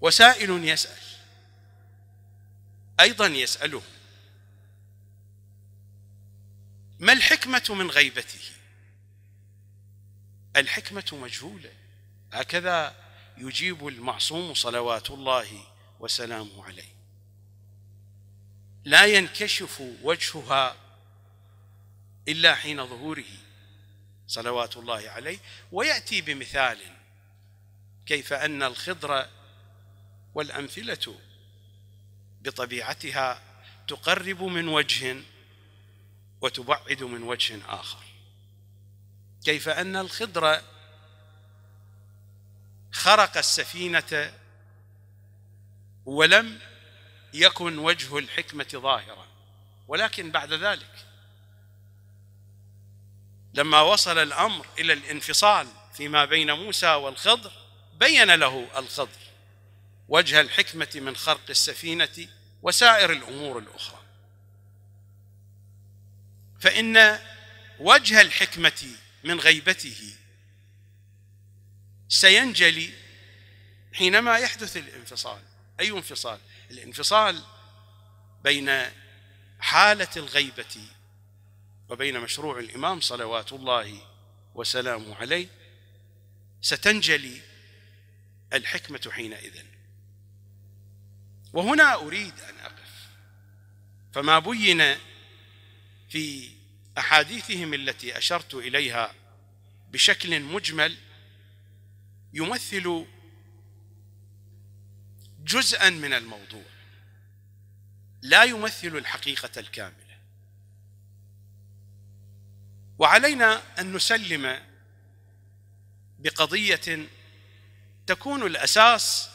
وسائل يسأل أيضا يسأله: ما الحكمة من غيبته؟ الحكمة مجهولة. هكذا يجيب المعصوم صلوات الله وسلامه عليه، لا ينكشف وجهها إلا حين ظهوره صلوات الله عليه. ويأتي بمثال كيف أن الخضر والأمثلة بطبيعتها تقرب من وجه وتبعد من وجه آخر، كيف أن الخضر خرق السفينة ولم يكن وجه الحكمة ظاهرا، ولكن بعد ذلك لما وصل الأمر إلى الانفصال فيما بين موسى والخضر بين له الخضر وجه الحكمة من خرق السفينة وسائر الأمور الأخرى. فإن وجه الحكمة من غيبته سينجلي حينما يحدث الانفصال. أي انفصال؟ الانفصال بين حالة الغيبة وبين مشروع الإمام صلوات الله وسلامه عليه، ستنجلي الحكمة حينئذ. وهنا أريد أن أقف، فما بين في أحاديثهم التي أشرت إليها بشكل مجمل يمثل جزءاً من الموضوع، لا يمثل الحقيقة الكاملة. وعلينا أن نسلم بقضية تكون الأساس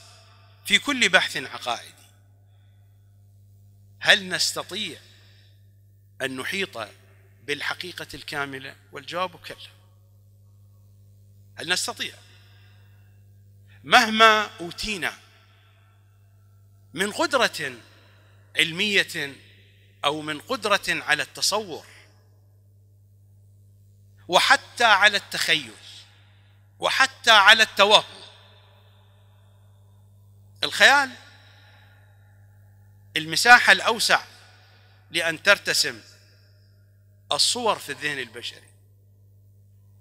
في كل بحث عقائدي: هل نستطيع أن نحيط بالحقيقة الكاملة؟ والجواب كلا. هل نستطيع؟ مهما أوتينا من قدرة علمية أو من قدرة على التصور وحتى على التخيل وحتى على التوهم. الخيال المساحة الأوسع لأن ترتسم الصور في الذهن البشري،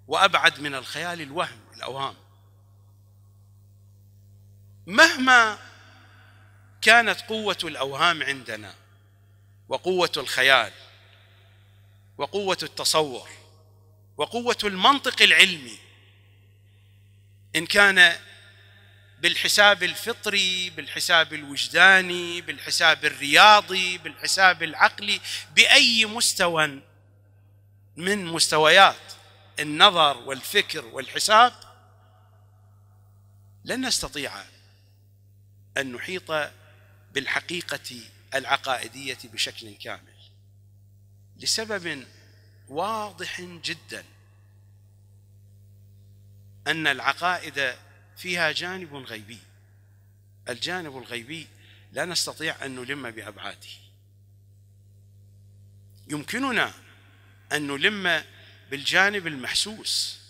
وأبعد من الخيال الوهم، الأوهام. مهما كانت قوة الأوهام عندنا وقوة الخيال وقوة التصور وقوة المنطق العلمي، إن كان بالحساب الفطري، بالحساب الوجداني، بالحساب الرياضي، بالحساب العقلي، بأي مستوى من مستويات النظر والفكر والحساب، لن نستطيع أن نحيط بالحقيقة العقائدية بشكل كامل، لسبب واضح جدا: أن العقائد فيها جانب غيبي. الجانب الغيبي لا نستطيع أن نلم بأبعاده. يمكننا أن نلم بالجانب المحسوس،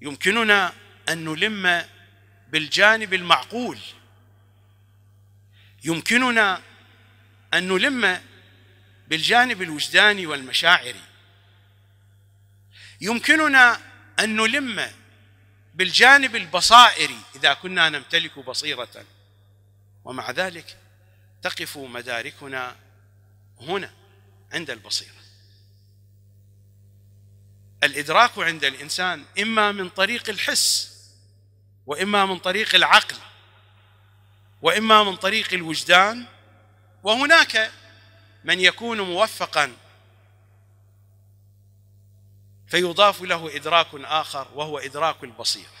يمكننا أن نلم بالجانب المعقول، يمكننا أن نلم بالجانب الوجداني والمشاعري، يمكننا أن نلم بالجانب البصائري إذا كنا نمتلك بصيرة. ومع ذلك تقف مداركنا هنا عند البصيرة. الإدراك عند الإنسان إما من طريق الحس، وإما من طريق العقل، وإما من طريق الوجدان. وهناك من يكون موفقا فيضاف له إدراك آخر وهو إدراك البصيرة.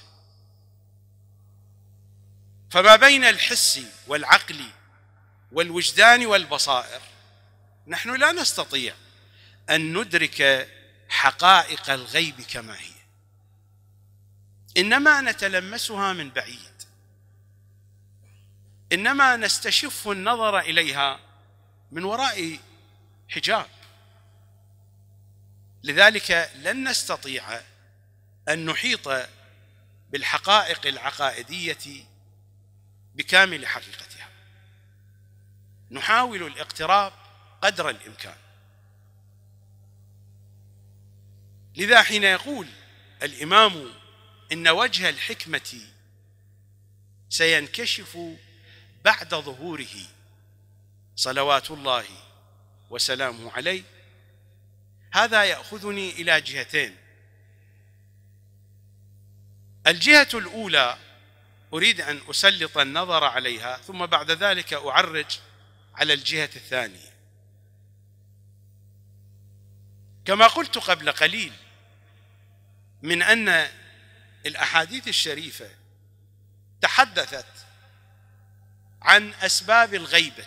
فما بين الحس والعقل والوجدان والبصائر نحن لا نستطيع أن ندرك حقائق الغيب كما هي، إنما نتلمسها من بعيد، إنما نستشف النظر إليها من وراء حجاب. لذلك لن نستطيع أن نحيط بالحقائق العقائدية بكامل حقيقتها. نحاول الاقتراب قدر الإمكان. لذا حين يقول الإمام إن وجه الحكمة سينكشف بعد ظهوره صلوات الله وسلامه عليه، هذا يأخذني إلى جهتين. الجهة الأولى أريد أن أسلط النظر عليها، ثم بعد ذلك أعرج على الجهة الثانية. كما قلت قبل قليل من أن الأحاديث الشريفة تحدثت عن أسباب الغيبة،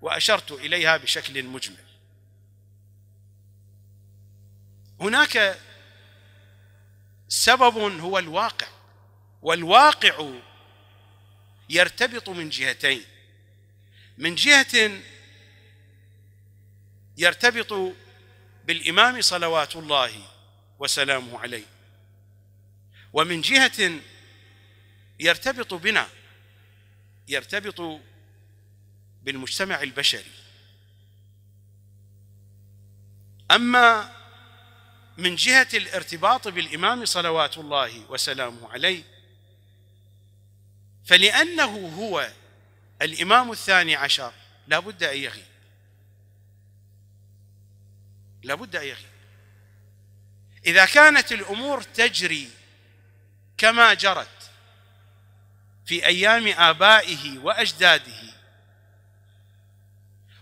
وأشرت إليها بشكل مجمل. هناك سبب هو الواقع، والواقع يرتبط من جهتين. من جهة يرتبط بالإمام صلوات الله وسلامه عليه، ومن جهة يرتبط بنا، يرتبط بالمجتمع البشري. أما من جهة الارتباط بالإمام صلوات الله وسلامه عليه، فلأنه هو الإمام الثاني عشر لا بد أن يغيب، لا بد أن يغيب. إذا كانت الأمور تجري كما جرت في أيام آبائه وأجداده،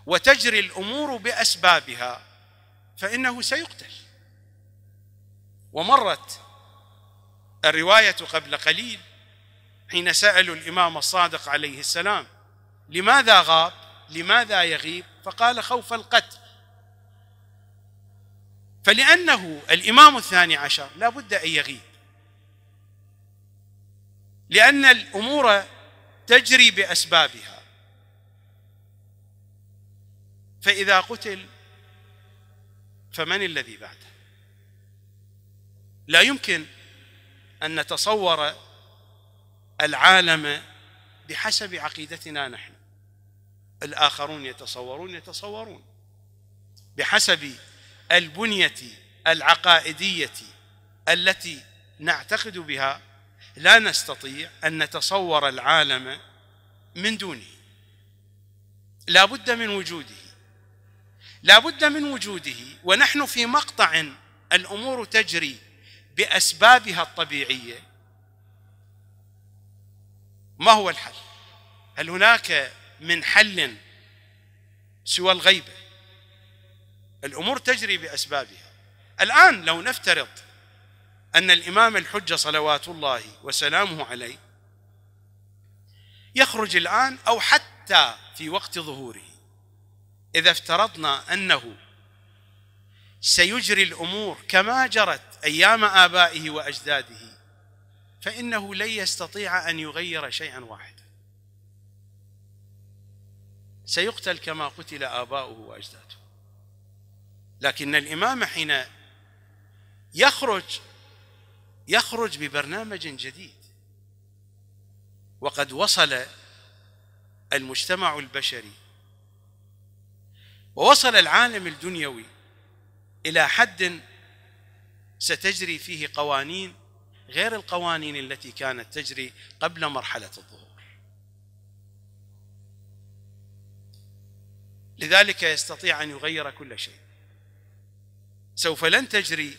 وتجري الأمور بأسبابها، فإنه سيقتل. ومرت الرواية قبل قليل حين سألوا الإمام الصادق عليه السلام لماذا غاب، لماذا يغيب، فقال خوف القتل. فلأنه الإمام الثاني عشر لا بد أن يغيب، لأن الأمور تجري بأسبابها، فإذا قتل فمن الذي بعده؟ لا يمكن أن نتصور العالم بحسب عقيدتنا نحن. الآخرون يتصورون بحسب البنية العقائدية التي نعتقد بها. لا نستطيع أن نتصور العالم من دونه، لا بد من وجوده، لا بد من وجوده. ونحن في مقطع الأمور تجري بأسبابها الطبيعية، ما هو الحل؟ هل هناك من حل سوى الغيبة؟ الأمور تجري بأسبابها. الآن لو نفترض أن الإمام الحجة صلوات الله وسلامه عليه يخرج الآن أو حتى في وقت ظهوره، إذا افترضنا أنه سيجري الأمور كما جرت أيام آبائه وأجداده، فإنه لن يستطيع أن يغير شيئا واحدا، سيقتل كما قتل آباؤه وأجداده. لكن الإمام حين يخرج ببرنامج جديد، وقد وصل المجتمع البشري ووصل العالم الدنيوي إلى حد ستجري فيه قوانين غير القوانين التي كانت تجري قبل مرحلة الظهور. لذلك يستطيع أن يغير كل شيء. سوف لن تجري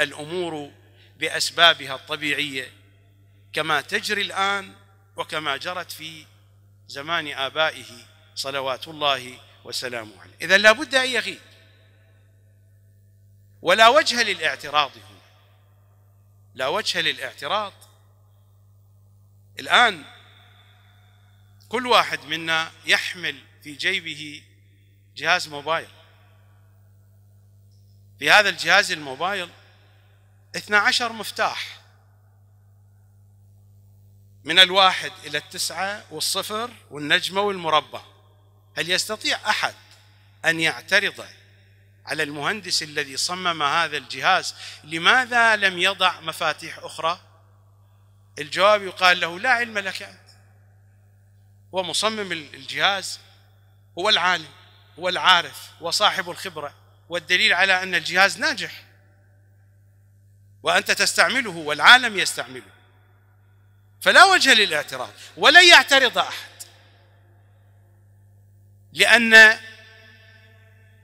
الأمور بأسبابها الطبيعية كما تجري الآن وكما جرت في زمان آبائه صلوات الله وسلامه عليه. إذن لا بد أن يغيب، ولا وجه للاعتراض هنا، لا وجه للاعتراض. الآن كل واحد منا يحمل في جيبه جهاز موبايل، في هذا الجهاز الموبايل 12 مفتاح، من 1 إلى 9 والصفر والنجمة والمربع. هل يستطيع أحد أن يعترض على المهندس الذي صمم هذا الجهاز لماذا لم يضع مفاتيح أخرى؟ الجواب يقال له لا علم لك أنت، هو مصمم الجهاز، هو العالم، هو العارف، هو صاحب الخبرة، والدليل على أن الجهاز ناجح وأنت تستعمله والعالم يستعمله، فلا وجه للاعتراض ولن يعترض أحد، لأن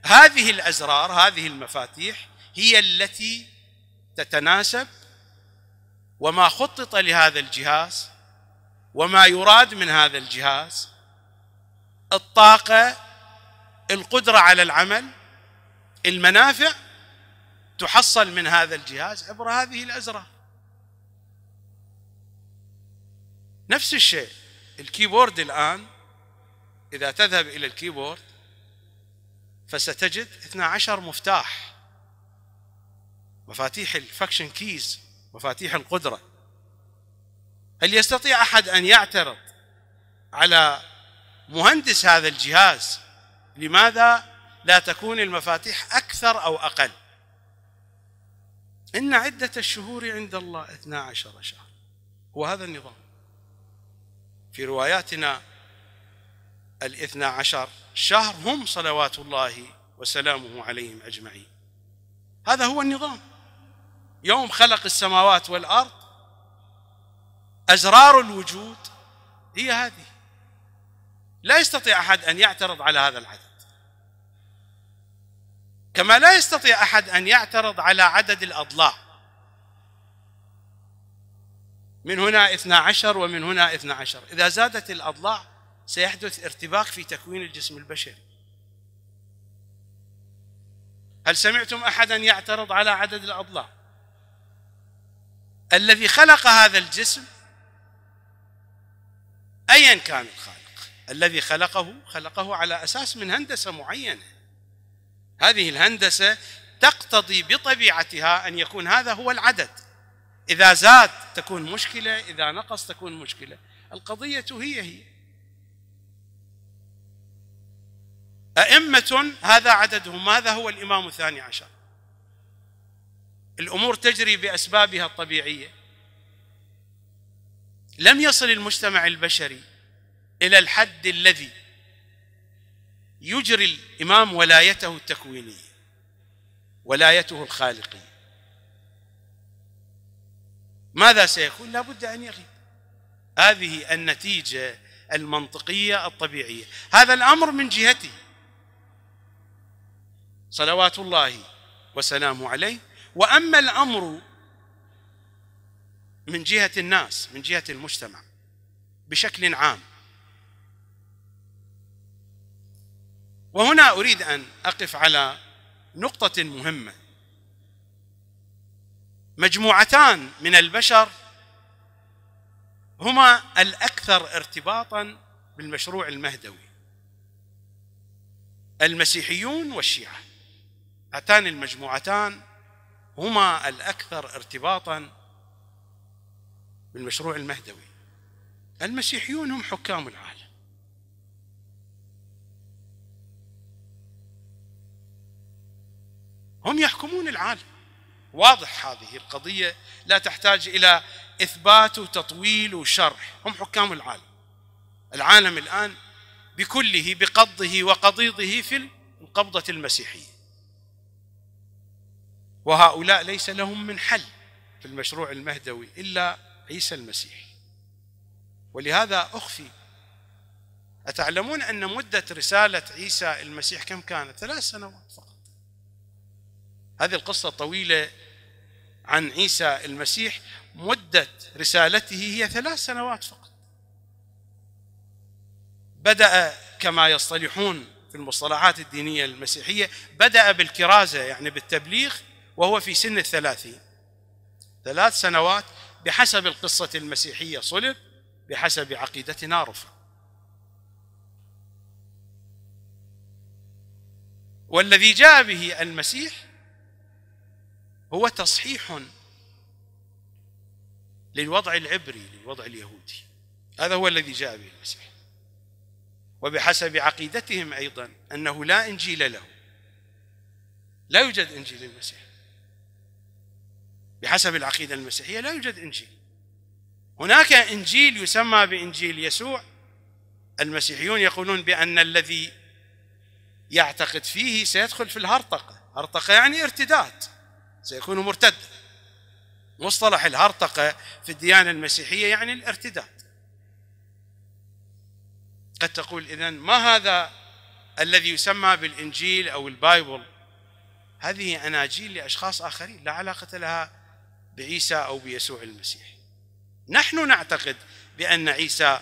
هذه الأزرار، هذه المفاتيح هي التي تتناسب وما خطط لهذا الجهاز وما يراد من هذا الجهاز، الطاقة، القدرة على العمل، المنافع تحصل من هذا الجهاز عبر هذه الأزرار. نفس الشيء الكيبورد الآن، إذا تذهب إلى الكيبورد فستجد 12 مفتاح، مفاتيح الفاكشن كيز، مفاتيح القدرة. هل يستطيع أحد أن يعترض على مهندس هذا الجهاز لماذا لا تكون المفاتيح أكثر أو أقل؟ إن عدة الشهور عند الله 12 شهر، هو هذا النظام. في رواياتنا 12 شهر هم صلوات الله وسلامه عليهم أجمعين. هذا هو النظام. يوم خلق السماوات والأرض أزرار الوجود هي هذه، لا يستطيع أحد أن يعترض على هذا العدد، كما لا يستطيع أحد أن يعترض على عدد الأضلاع، من هنا 12 ومن هنا 12. إذا زادت الأضلاع سيحدث ارتباك في تكوين الجسم البشري. هل سمعتم أحداً يعترض على عدد الأضلاع؟ الذي خلق هذا الجسم أياً كان الخالق، الذي خلقه خلقه على أساس من هندسة معينة، هذه الهندسة تقتضي بطبيعتها أن يكون هذا هو العدد، إذا زاد تكون مشكلة، إذا نقص تكون مشكلة، القضية هي أئمة هذا عددهم، هذا هو الإمام الثاني عشر. الأمور تجري بأسبابها الطبيعية. لم يصل المجتمع البشري إلى الحد الذي يجري الإمام ولايته التكوينية، ولايته الخالقية. ماذا سيكون؟ لا بد أن يغيب. هذه النتيجة المنطقية الطبيعية. هذا الأمر من جهته صلوات الله وسلامه عليه، وأما الأمر من جهة الناس، من جهة المجتمع بشكل عام. وهنا أريد أن أقف على نقطة مهمة. مجموعتان من البشر هما الأكثر ارتباطاً بالمشروع المهدوي، المسيحيون والشيعة. هاتان المجموعتان هما الأكثر ارتباطاً بالمشروع المهدوي. المسيحيون هم حكام العالم، هم يحكمون العالم، واضح، هذه القضية لا تحتاج إلى إثبات وتطويل وشرح، هم حكام العالم. العالم الآن بكله بقضه وقضيضه في القبضة المسيحية، وهؤلاء ليس لهم من حل في المشروع المهدوي إلا عيسى المسيح. ولهذا أخفي، أتعلمون أن مدة رسالة عيسى المسيح كم كانت؟ 3 سنوات فقط. هذه القصة الطويلة عن عيسى المسيح، مدة رسالته هي 3 سنوات فقط. بدأ كما يصطلحون في المصطلحات الدينية المسيحية، بدأ بالكرازة، يعني بالتبليغ، وهو في سن 30. 3 سنوات بحسب القصة المسيحية، صلب بحسب عقيدتنا رفع. والذي جاء به المسيح هو تصحيح للوضع العبري، للوضع اليهودي، هذا هو الذي جاء به المسيح. وبحسب عقيدتهم أيضا أنه لا إنجيل له، لا يوجد إنجيل للمسيح، بحسب العقيدة المسيحية لا يوجد إنجيل. هناك إنجيل يسمى بإنجيل يسوع، المسيحيون يقولون بأن الذي يعتقد فيه سيدخل في الهرطقة. هرطقة يعني ارتداد، سيكون مرتدا. مصطلح الهرطقة في الديانة المسيحية يعني الارتداد. قد تقول إذن ما هذا الذي يسمى بالإنجيل أو البايبل؟ هذه أناجيل لأشخاص آخرين لا علاقة لها بعيسى أو بيسوع المسيح. نحن نعتقد بأن عيسى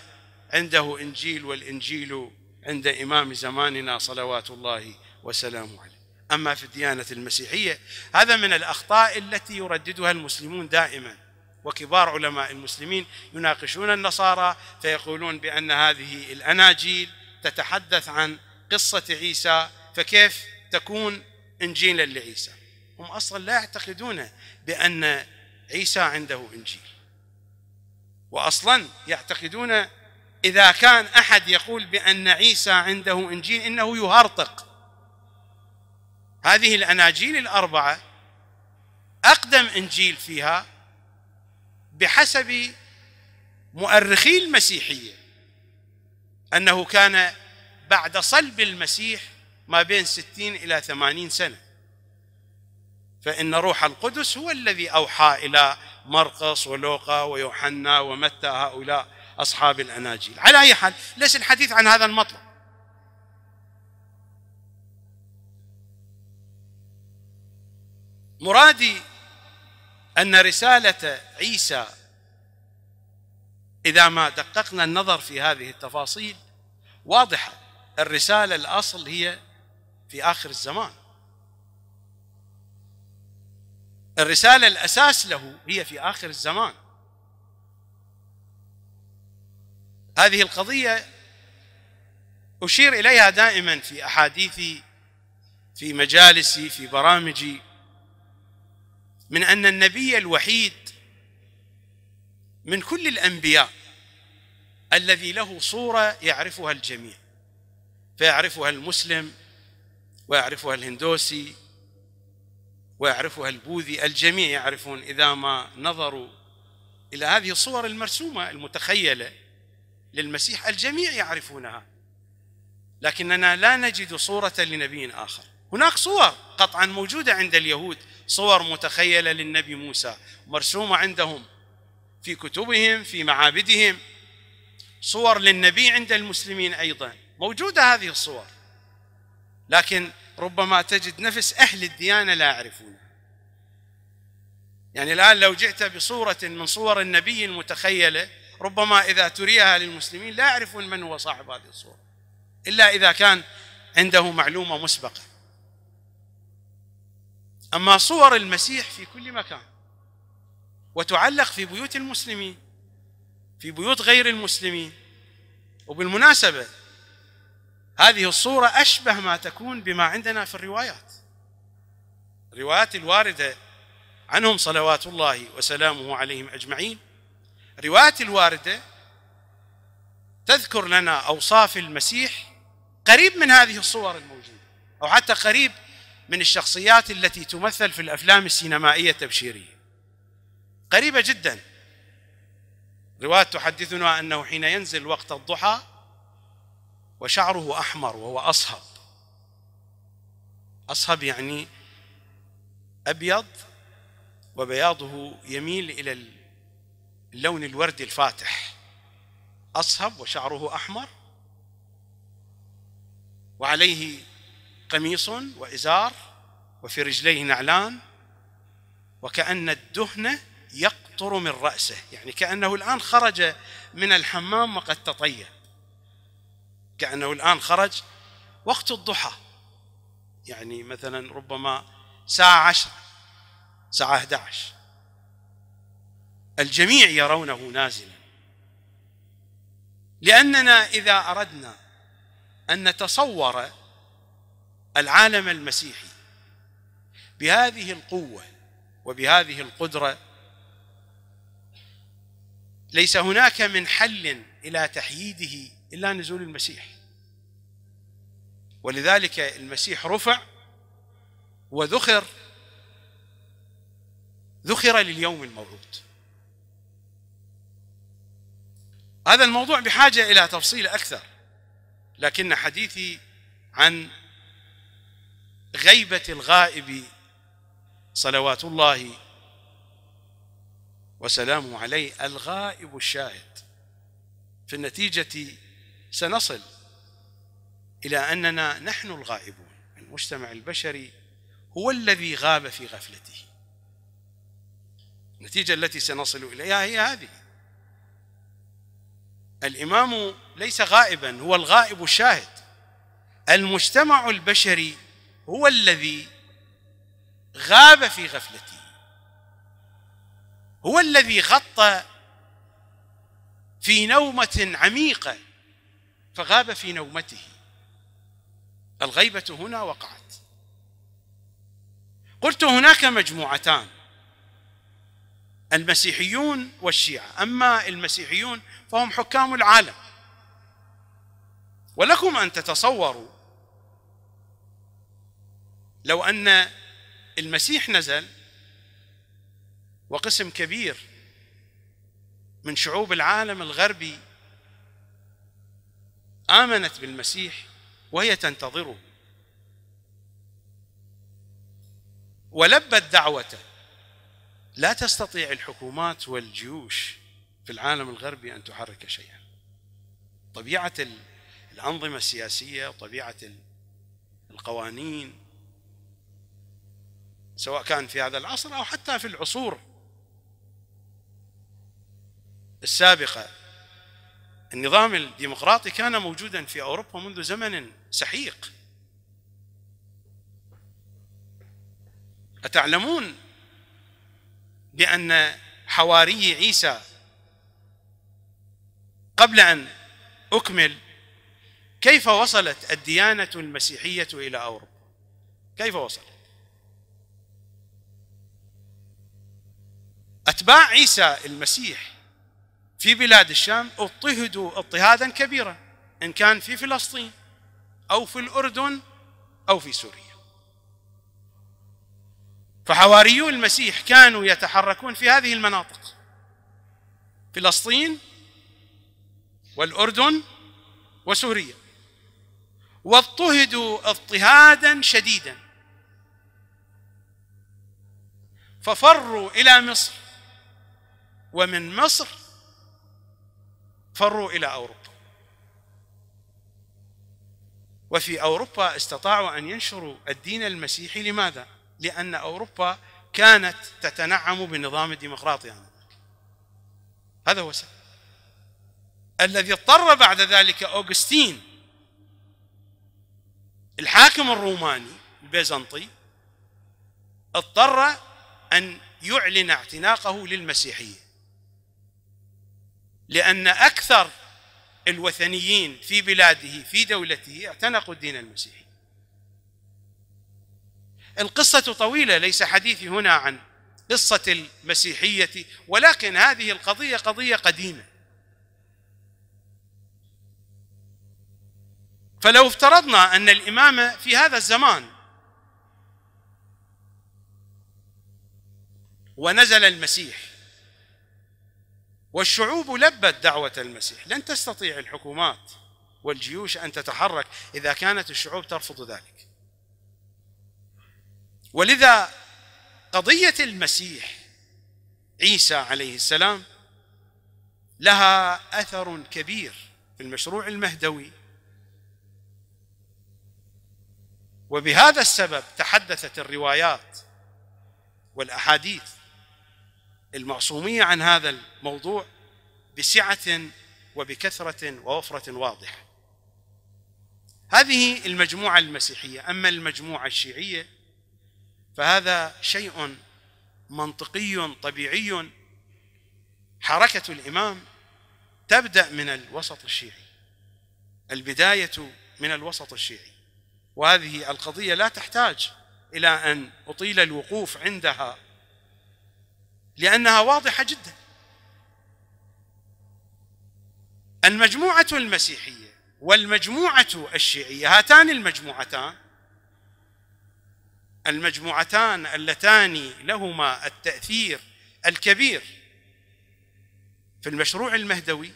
عنده إنجيل، والإنجيل عند إمام زماننا صلوات الله وسلامه عليه. أما في الديانة المسيحية هذا من الأخطاء التي يرددها المسلمون دائما، وكبار علماء المسلمين يناقشون النصارى فيقولون بأن هذه الأناجيل تتحدث عن قصة عيسى، فكيف تكون إنجيلا لعيسى؟ هم أصلا لا يعتقدون بأن عيسى عنده إنجيل، وأصلا يعتقدون إذا كان أحد يقول بأن عيسى عنده إنجيل إنه يهرطق. هذه الأناجيل الأربعة أقدم إنجيل فيها بحسب مؤرخي المسيحية أنه كان بعد صلب المسيح ما بين 60 إلى 80 سنة، فإن روح القدس هو الذي أوحى إلى مرقس ولوقا ويوحنا ومتى، هؤلاء أصحاب الأناجيل. على أي حال ليس الحديث عن هذا المطلب. مرادي أن رسالة عيسى إذا ما دققنا النظر في هذه التفاصيل واضحة. الرسالة الأصل هي في آخر الزمان، الرسالة الأساس له هي في آخر الزمان. هذه القضية أشير إليها دائما في أحاديثي، في مجالسي، في برامجي، من أن النبي الوحيد من كل الأنبياء الذي له صورة يعرفها الجميع، فيعرفها المسلم ويعرفها الهندوسي ويعرفها البوذي، الجميع يعرفون إذا ما نظروا إلى هذه الصور المرسومة المتخيلة للمسيح، الجميع يعرفونها، لكننا لا نجد صورة لنبي آخر. هناك صور قطعا موجودة عند اليهود، صور متخيلة للنبي موسى مرسومة عندهم في كتبهم في معابدهم، صور للنبي عند المسلمين أيضا موجودة هذه الصور، لكن ربما تجد نفس أهل الديانة لا يعرفونها. يعني الآن لو جئت بصورة من صور النبي المتخيلة ربما إذا تريها للمسلمين لا يعرفون من هو صاحب هذه الصورة إلا إذا كان عنده معلومة مسبقة. أما صور المسيح في كل مكان، وتعلق في بيوت المسلمين، في بيوت غير المسلمين. وبالمناسبة هذه الصورة أشبه ما تكون بما عندنا في الروايات، الروايات الواردة عنهم صلوات الله وسلامه عليهم أجمعين. الروايات الواردة تذكر لنا أوصاف المسيح قريب من هذه الصور الموجودة، أو حتى قريب من الشخصيات التي تمثل في الأفلام السينمائية التبشيرية، قريبة جدا. روايات تحدثنا أنه حين ينزل وقت الضحى وشعره أحمر وهو أصهب. أصهب يعني أبيض وبياضه يميل إلى اللون الوردي الفاتح، أصهب وشعره أحمر، وعليه قميص وإزار، وفي رجليه نعلان، وكأن الدهن يقطر من رأسه، يعني كأنه الآن خرج من الحمام وقد تطيب، كأنه الآن خرج وقت الضحى، يعني مثلا ربما الساعة 10 الساعة 11. الجميع يرونه نازلا، لأننا إذا أردنا أن نتصور العالم المسيحي بهذه القوة وبهذه القدرة ليس هناك من حل إلى تحييده إلا نزول المسيح. ولذلك المسيح رفع وذخر، ذخر لليوم الموعود. هذا الموضوع بحاجة إلى تفصيل أكثر، لكن حديثي عن غيبة الغائب صلوات الله وسلامه عليه، الغائب الشاهد. في النتيجة سنصل إلى أننا نحن الغائبون. المجتمع البشري هو الذي غاب في غفلته. النتيجة التي سنصل إليها هي هذه. الإمام ليس غائبا، هو الغائب الشاهد. المجتمع البشري هو الذي غاب في غفلته، هو الذي غطى في نومة عميقة فغاب في نومته. الغيبة هنا وقعت. قلت هناك مجموعتان، المسيحيون والشيعة. أما المسيحيون فهم حكام العالم، ولكم أن تتصوروا لو أن المسيح نزل وقسم كبير من شعوب العالم الغربي آمنت بالمسيح وهي تنتظره ولبت دعوته، لا تستطيع الحكومات والجيوش في العالم الغربي أن تحرك شيئا. طبيعة الأنظمة السياسية وطبيعة القوانين سواء كان في هذا العصر أو حتى في العصور السابقة، النظام الديمقراطي كان موجودا في أوروبا منذ زمن سحيق. أتعلمون بأن حواري عيسى قبل أن أكمل كيف وصلت الديانة المسيحية إلى أوروبا؟ كيف وصلت؟ أتباع عيسى المسيح في بلاد الشام اضطهدوا اضطهادا كبيرا، إن كان في فلسطين أو في الأردن أو في سوريا. فحواريو المسيح كانوا يتحركون في هذه المناطق، فلسطين والأردن وسوريا، واضطهدوا اضطهادا شديدا، ففروا إلى مصر، ومن مصر فروا إلى أوروبا، وفي أوروبا استطاعوا أن ينشروا الدين المسيحي. لماذا؟ لأن أوروبا كانت تتنعم بنظام الديمقراطي يعني. هذا هو السبب الذي اضطر بعد ذلك أوغسطين الحاكم الروماني البيزنطي اضطر أن يعلن اعتناقه للمسيحية، لأن أكثر الوثنيين في بلاده في دولته اعتنقوا الدين المسيحي. القصة طويلة، ليس حديثي هنا عن قصة المسيحية، ولكن هذه القضية قضية قديمة. فلو افترضنا أن الإمامة في هذا الزمان ونزل المسيح والشعوب لبت دعوة المسيح، لن تستطيع الحكومات والجيوش أن تتحرك إذا كانت الشعوب ترفض ذلك. ولذا قضية المسيح عيسى عليه السلام لها أثر كبير في المشروع المهدوي، وبهذا السبب تحدثت الروايات والأحاديث المعصومية عن هذا الموضوع بسعة وبكثرة ووفرة واضحة. هذه المجموعة المسيحية. أما المجموعة الشيعية فهذا شيء منطقي طبيعي. حركة الإمام تبدأ من الوسط الشيعي، البداية من الوسط الشيعي، وهذه القضية لا تحتاج إلى أن أطيل الوقوف عندها لأنها واضحة جدا. المجموعة المسيحية والمجموعة الشيعية، هاتان المجموعتان اللتان لهما التأثير الكبير في المشروع المهدوي،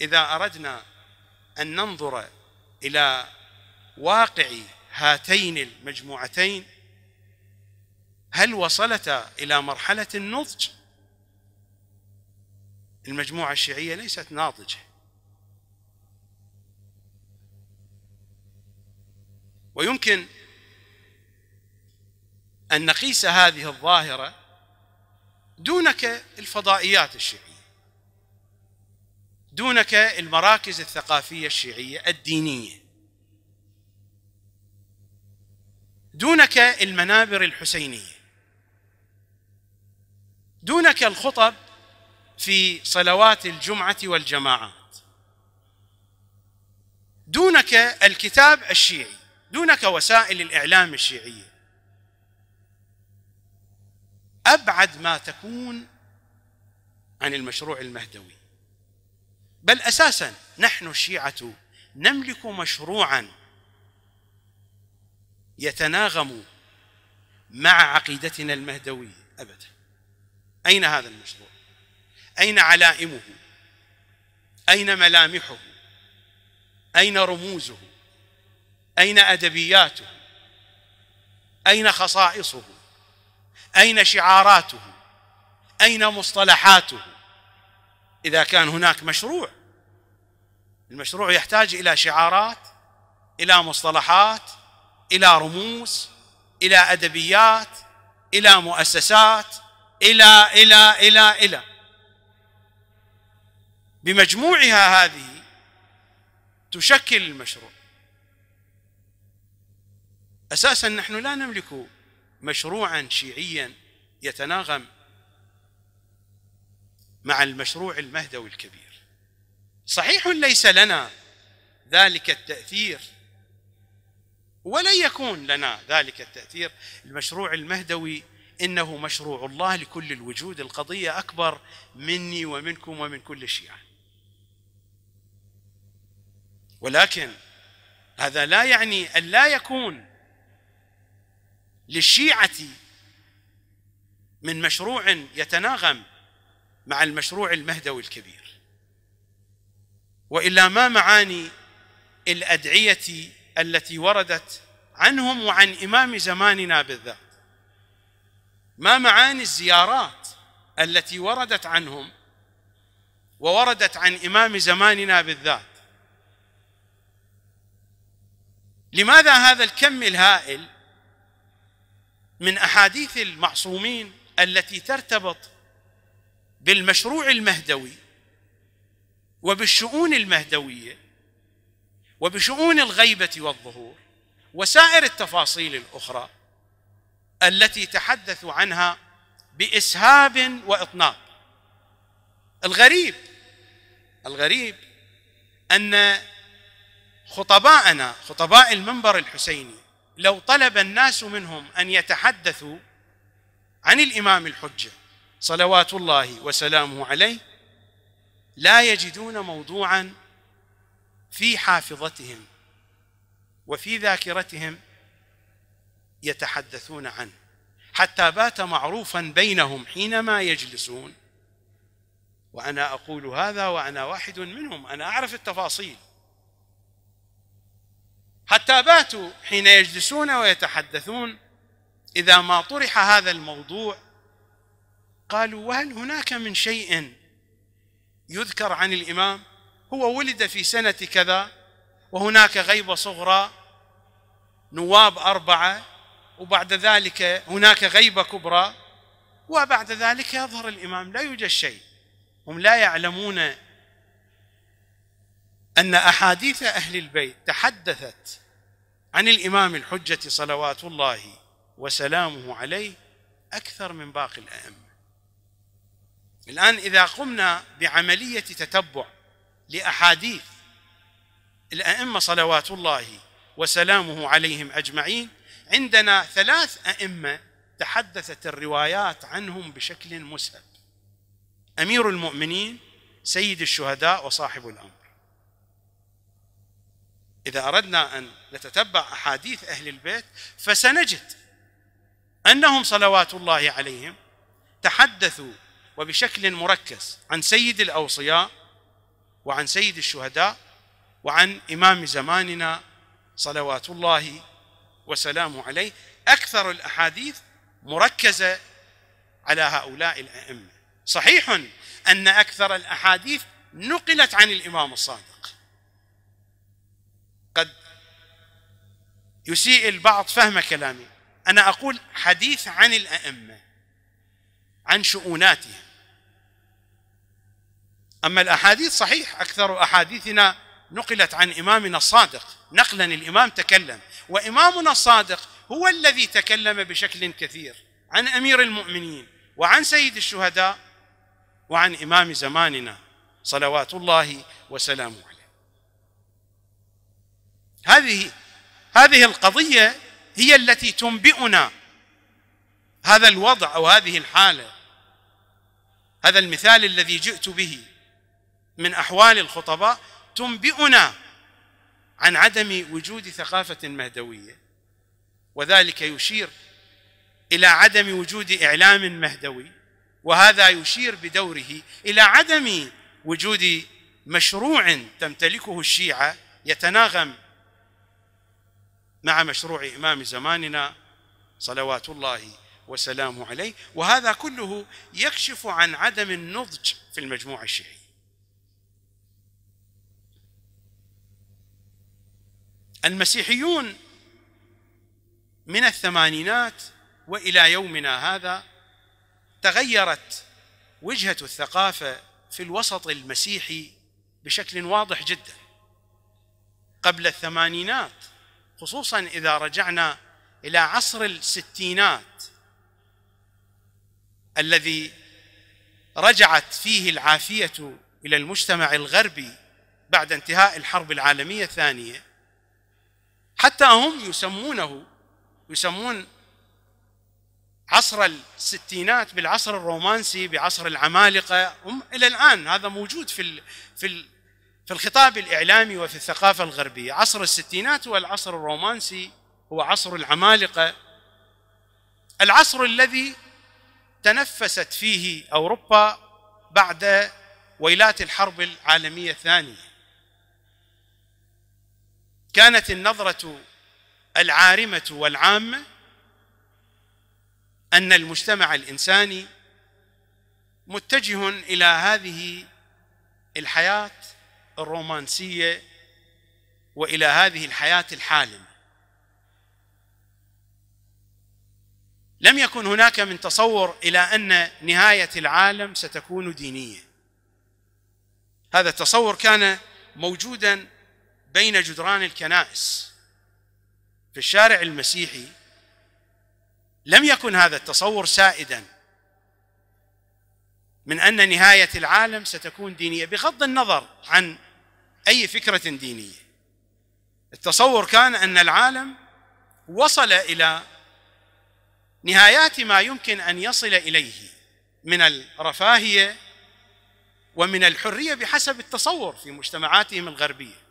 إذا أردنا أن ننظر إلى واقع هاتين المجموعتين، هل وصلتا إلى مرحلة النضج؟ المجموعة الشيعية ليست ناضجة، ويمكن أن نقيس هذه الظاهرة دون الفضائيات الشيعية، دون المراكز الثقافية الشيعية الدينية، دون المنابر الحسينية، دون الخطب في صلوات الجمعة والجماعات، دون الكتاب الشيعي، دون وسائل الإعلام الشيعية. أبعد ما تكون عن المشروع المهدوي، بل أساساً نحن الشيعة نملك مشروعاً يتناغم مع عقيدتنا المهدوية أبداً. أين هذا المشروع؟ أين علائمه؟ أين ملامحه؟ أين رموزه؟ أين أدبياته؟ أين خصائصه؟ أين شعاراته؟ أين مصطلحاته؟ إذا كان هناك مشروع، المشروع يحتاج إلى شعارات، إلى مصطلحات، إلى رموز، إلى أدبيات، إلى مؤسسات، إلى إلى إلى إلى بمجموعها هذه تشكل المشروع. أساساً نحن لا نملك مشروعاً شيعياً يتناغم مع المشروع المهدوي الكبير. صحيح ليس لنا ذلك التأثير، ولن يكون لنا ذلك التأثير. المشروع المهدوي إنه مشروع الله لكل الوجود، القضية أكبر مني ومنكم ومن كل الشيعة، ولكن هذا لا يعني أن لا يكون للشيعة من مشروع يتناغم مع المشروع المهدوي الكبير، وإلا ما معاني الأدعية التي وردت عنهم وعن إمام زماننا بالذات؟ ما معاني الزيارات التي وردت عنهم ووردت عن إمام زماننا بالذات؟ لماذا هذا الكم الهائل من أحاديث المعصومين التي ترتبط بالمشروع المهدوي وبالشؤون المهدوية وبشؤون الغيبة والظهور وسائر التفاصيل الأخرى التي تحدثوا عنها بإسهاب وإطناب؟ الغريب أن خطباءنا، خطباء المنبر الحسيني، لو طلب الناس منهم أن يتحدثوا عن الإمام الحجة صلوات الله وسلامه عليه لا يجدون موضوعاً في حافظتهم وفي ذاكرتهم يتحدثون عنه، حتى بات معروفاً بينهم حينما يجلسون. وأنا أقول هذا وأنا واحد منهم، أنا أعرف التفاصيل. حتى باتوا حين يجلسون ويتحدثون، إذا ما طرح هذا الموضوع قالوا: وهل هناك من شيء يذكر عن الإمام؟ هو ولد في سنة كذا، وهناك غيبة صغرى نواب 4، وبعد ذلك هناك غيبة كبرى، وبعد ذلك يظهر الإمام. لا يوجد شيء. هم لا يعلمون أن أحاديث أهل البيت تحدثت عن الإمام الحجة صلوات الله وسلامه عليه أكثر من باقي الأئمة. الآن إذا قمنا بعملية تتبع لأحاديث الأئمة صلوات الله وسلامه عليهم أجمعين، عندنا 3 أئمة تحدثت الروايات عنهم بشكل مسهب: أمير المؤمنين، سيد الشهداء، وصاحب الأمر. إذا أردنا أن نتتبع أحاديث أهل البيت فسنجد أنهم صلوات الله عليهم تحدثوا وبشكل مركز عن سيد الأوصياء وعن سيد الشهداء وعن إمام زماننا صلوات الله وسلامه عليه، أكثر الأحاديث مركزة على هؤلاء الأئمة. صحيح أن أكثر الأحاديث نقلت عن الإمام الصادق، قد يسيء البعض فهم كلامي، أنا أقول حديث عن الأئمة عن شؤوناتهم، أما الأحاديث صحيح أكثر أحاديثنا نقلت عن إمامنا الصادق نقلا، الإمام تكلم، وإمامنا الصادق هو الذي تكلم بشكل كثير عن أمير المؤمنين وعن سيد الشهداء وعن إمام زماننا صلوات الله وسلامه عليه. هذه القضية هي التي تنبئنا هذا الوضع أو هذه الحالة، هذا المثال الذي جئت به من أحوال الخطباء تنبئنا عن عدم وجود ثقافة مهدوية، وذلك يشير إلى عدم وجود إعلام مهدوي، وهذا يشير بدوره إلى عدم وجود مشروع تمتلكه الشيعة يتناغم مع مشروع إمام زماننا صلوات الله وسلامه عليه، وهذا كله يكشف عن عدم النضج في المجموعة الشيعية. المسيحيون من الثمانينات وإلى يومنا هذا تغيرت وجهة الثقافة في الوسط المسيحي بشكل واضح جدا. قبل الثمانينات خصوصا إذا رجعنا إلى عصر الستينات الذي رجعت فيه العافية إلى المجتمع الغربي بعد انتهاء الحرب العالمية الثانية، حتى هم يسمون عصر الستينات بالعصر الرومانسي، بعصر العمالقة. هم إلى الآن هذا موجود في الخطاب الإعلامي وفي الثقافة الغربية، عصر الستينات هو العصر الرومانسي، هو عصر العمالقة، العصر الذي تنفست فيه أوروبا بعد ويلات الحرب العالمية الثانية. كانت النظرة العارمة والعامة أن المجتمع الإنساني متجه إلى هذه الحياة الرومانسية وإلى هذه الحياة الحالمة، لم يكن هناك من تصور إلى أن نهاية العالم ستكون دينية. هذا التصور كان موجوداً بين جدران الكنائس، في الشارع المسيحي لم يكن هذا التصور سائدا من أن نهاية العالم ستكون دينية، بغض النظر عن أي فكرة دينية. التصور كان أن العالم وصل إلى نهايات ما يمكن أن يصل إليه من الرفاهية ومن الحرية بحسب التصور في مجتمعاتهم الغربية،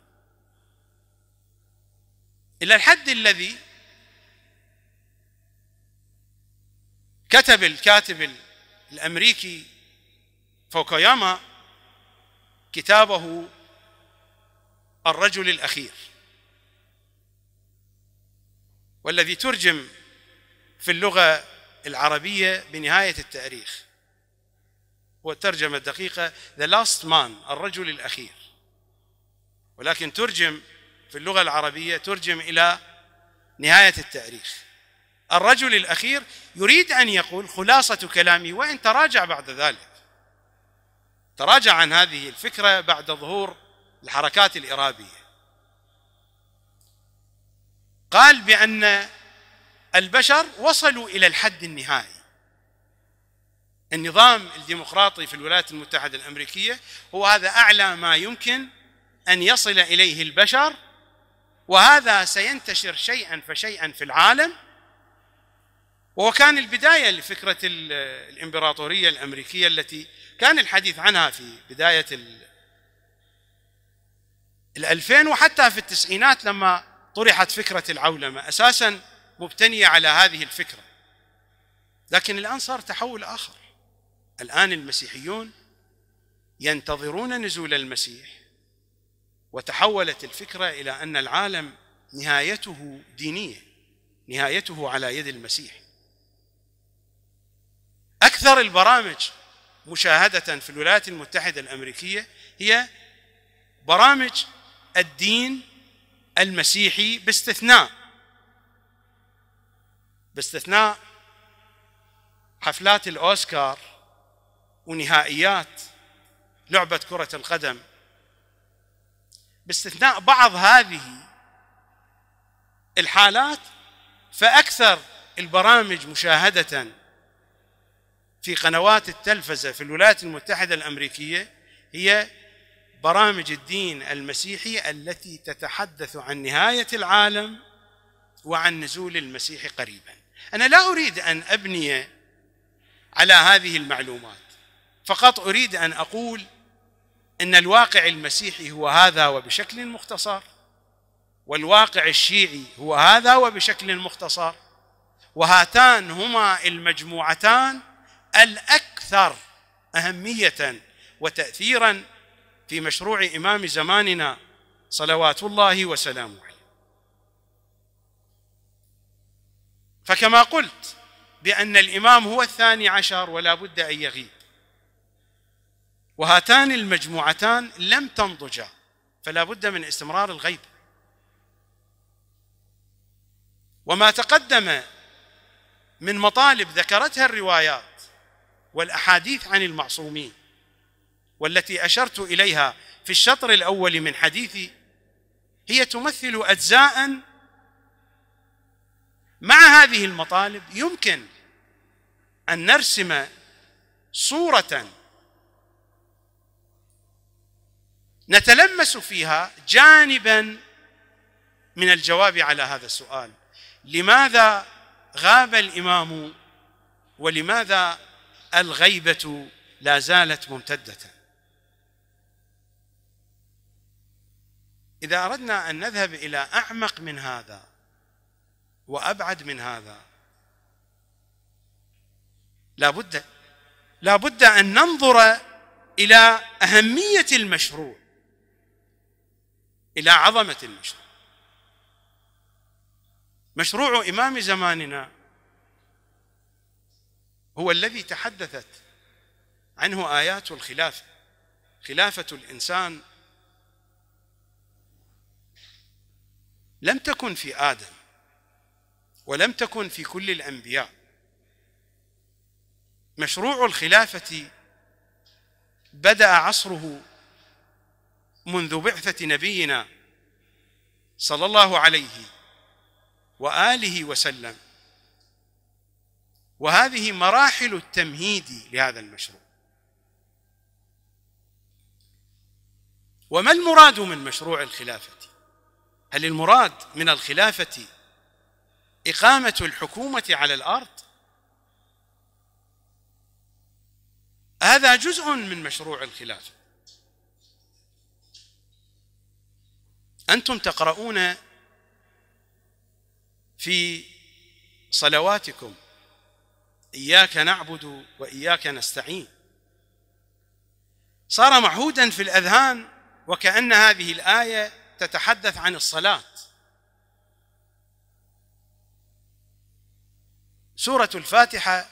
إلى الحد الذي كتب الكاتب الأمريكي فوكوياما كتابه الرجل الأخير، والذي ترجم في اللغة العربية بنهاية التاريخ، والترجمة الدقيقة The Last Man، الرجل الأخير، ولكن ترجم في اللغة العربية ترجم إلى نهاية التاريخ. الرجل الأخير يريد أن يقول خلاصة كلامي، وإن تراجع بعد ذلك، تراجع عن هذه الفكرة بعد ظهور الحركات الإرهابية، قال بأن البشر وصلوا إلى الحد النهائي. النظام الديمقراطي في الولايات المتحدة الأمريكية هو هذا أعلى ما يمكن أن يصل إليه البشر، وهذا سينتشر شيئا فشيئا في العالم. وكان البداية لفكرة الإمبراطورية الأمريكية التي كان الحديث عنها في بداية 2000 وحتى في التسعينات لما طرحت فكرة العولمة، أساسا مبتنية على هذه الفكرة. لكن الآن صار تحول آخر، الآن المسيحيون ينتظرون نزول المسيح وتحولت الفكرة إلى أن العالم نهايته دينية، نهايته على يد المسيح. أكثر البرامج مشاهدة في الولايات المتحدة الأمريكية هي برامج الدين المسيحي، باستثناء حفلات الأوسكار ونهائيات لعبة كرة القدم، باستثناء بعض هذه الحالات، فأكثر البرامج مشاهدة في قنوات التلفزة في الولايات المتحدة الأمريكية هي برامج الدين المسيحي التي تتحدث عن نهاية العالم وعن نزول المسيح قريبا. أنا لا أريد أن أبني على هذه المعلومات، فقط أريد أن أقول إن الواقع المسيحي هو هذا وبشكل مختصر، والواقع الشيعي هو هذا وبشكل مختصر، وهاتان هما المجموعتان الأكثر أهمية وتأثيرا في مشروع إمام زماننا صلوات الله وسلامه عليه. فكما قلت بأن الإمام هو الثاني عشر ولا بد أن يغيب، وهاتان المجموعتان لم تنضجا، فلا بد من استمرار الغيب. وما تقدم من مطالب ذكرتها الروايات والأحاديث عن المعصومين والتي أشرت إليها في الشطر الأول من حديثي هي تمثل أجزاء. مع هذه المطالب يمكن أن نرسم صورة نتلمس فيها جانباً من الجواب على هذا السؤال: لماذا غاب الإمام ولماذا الغيبة لا زالت ممتدة؟ إذا أردنا أن نذهب إلى أعمق من هذا وأبعد من هذا لا بد أن ننظر إلى أهمية المشروع، إلى عظمة المشروع. مشروع إمام زماننا هو الذي تحدثت عنه آيات الخلافة، خلافة الإنسان لم تكن في آدم ولم تكن في كل الأنبياء. مشروع الخلافة بدأ عصره منذ بعثة نبينا صلى الله عليه وآله وسلم، وهذه مراحل التمهيد لهذا المشروع. وما المراد من مشروع الخلافة؟ هل المراد من الخلافة إقامة الحكومة على الأرض؟ هذا جزء من مشروع الخلافة. أنتم تقرؤون في صلواتكم: إياك نعبد وإياك نستعين. صار معهودا في الأذهان، وكأن هذه الآية تتحدث عن الصلاة. سورة الفاتحة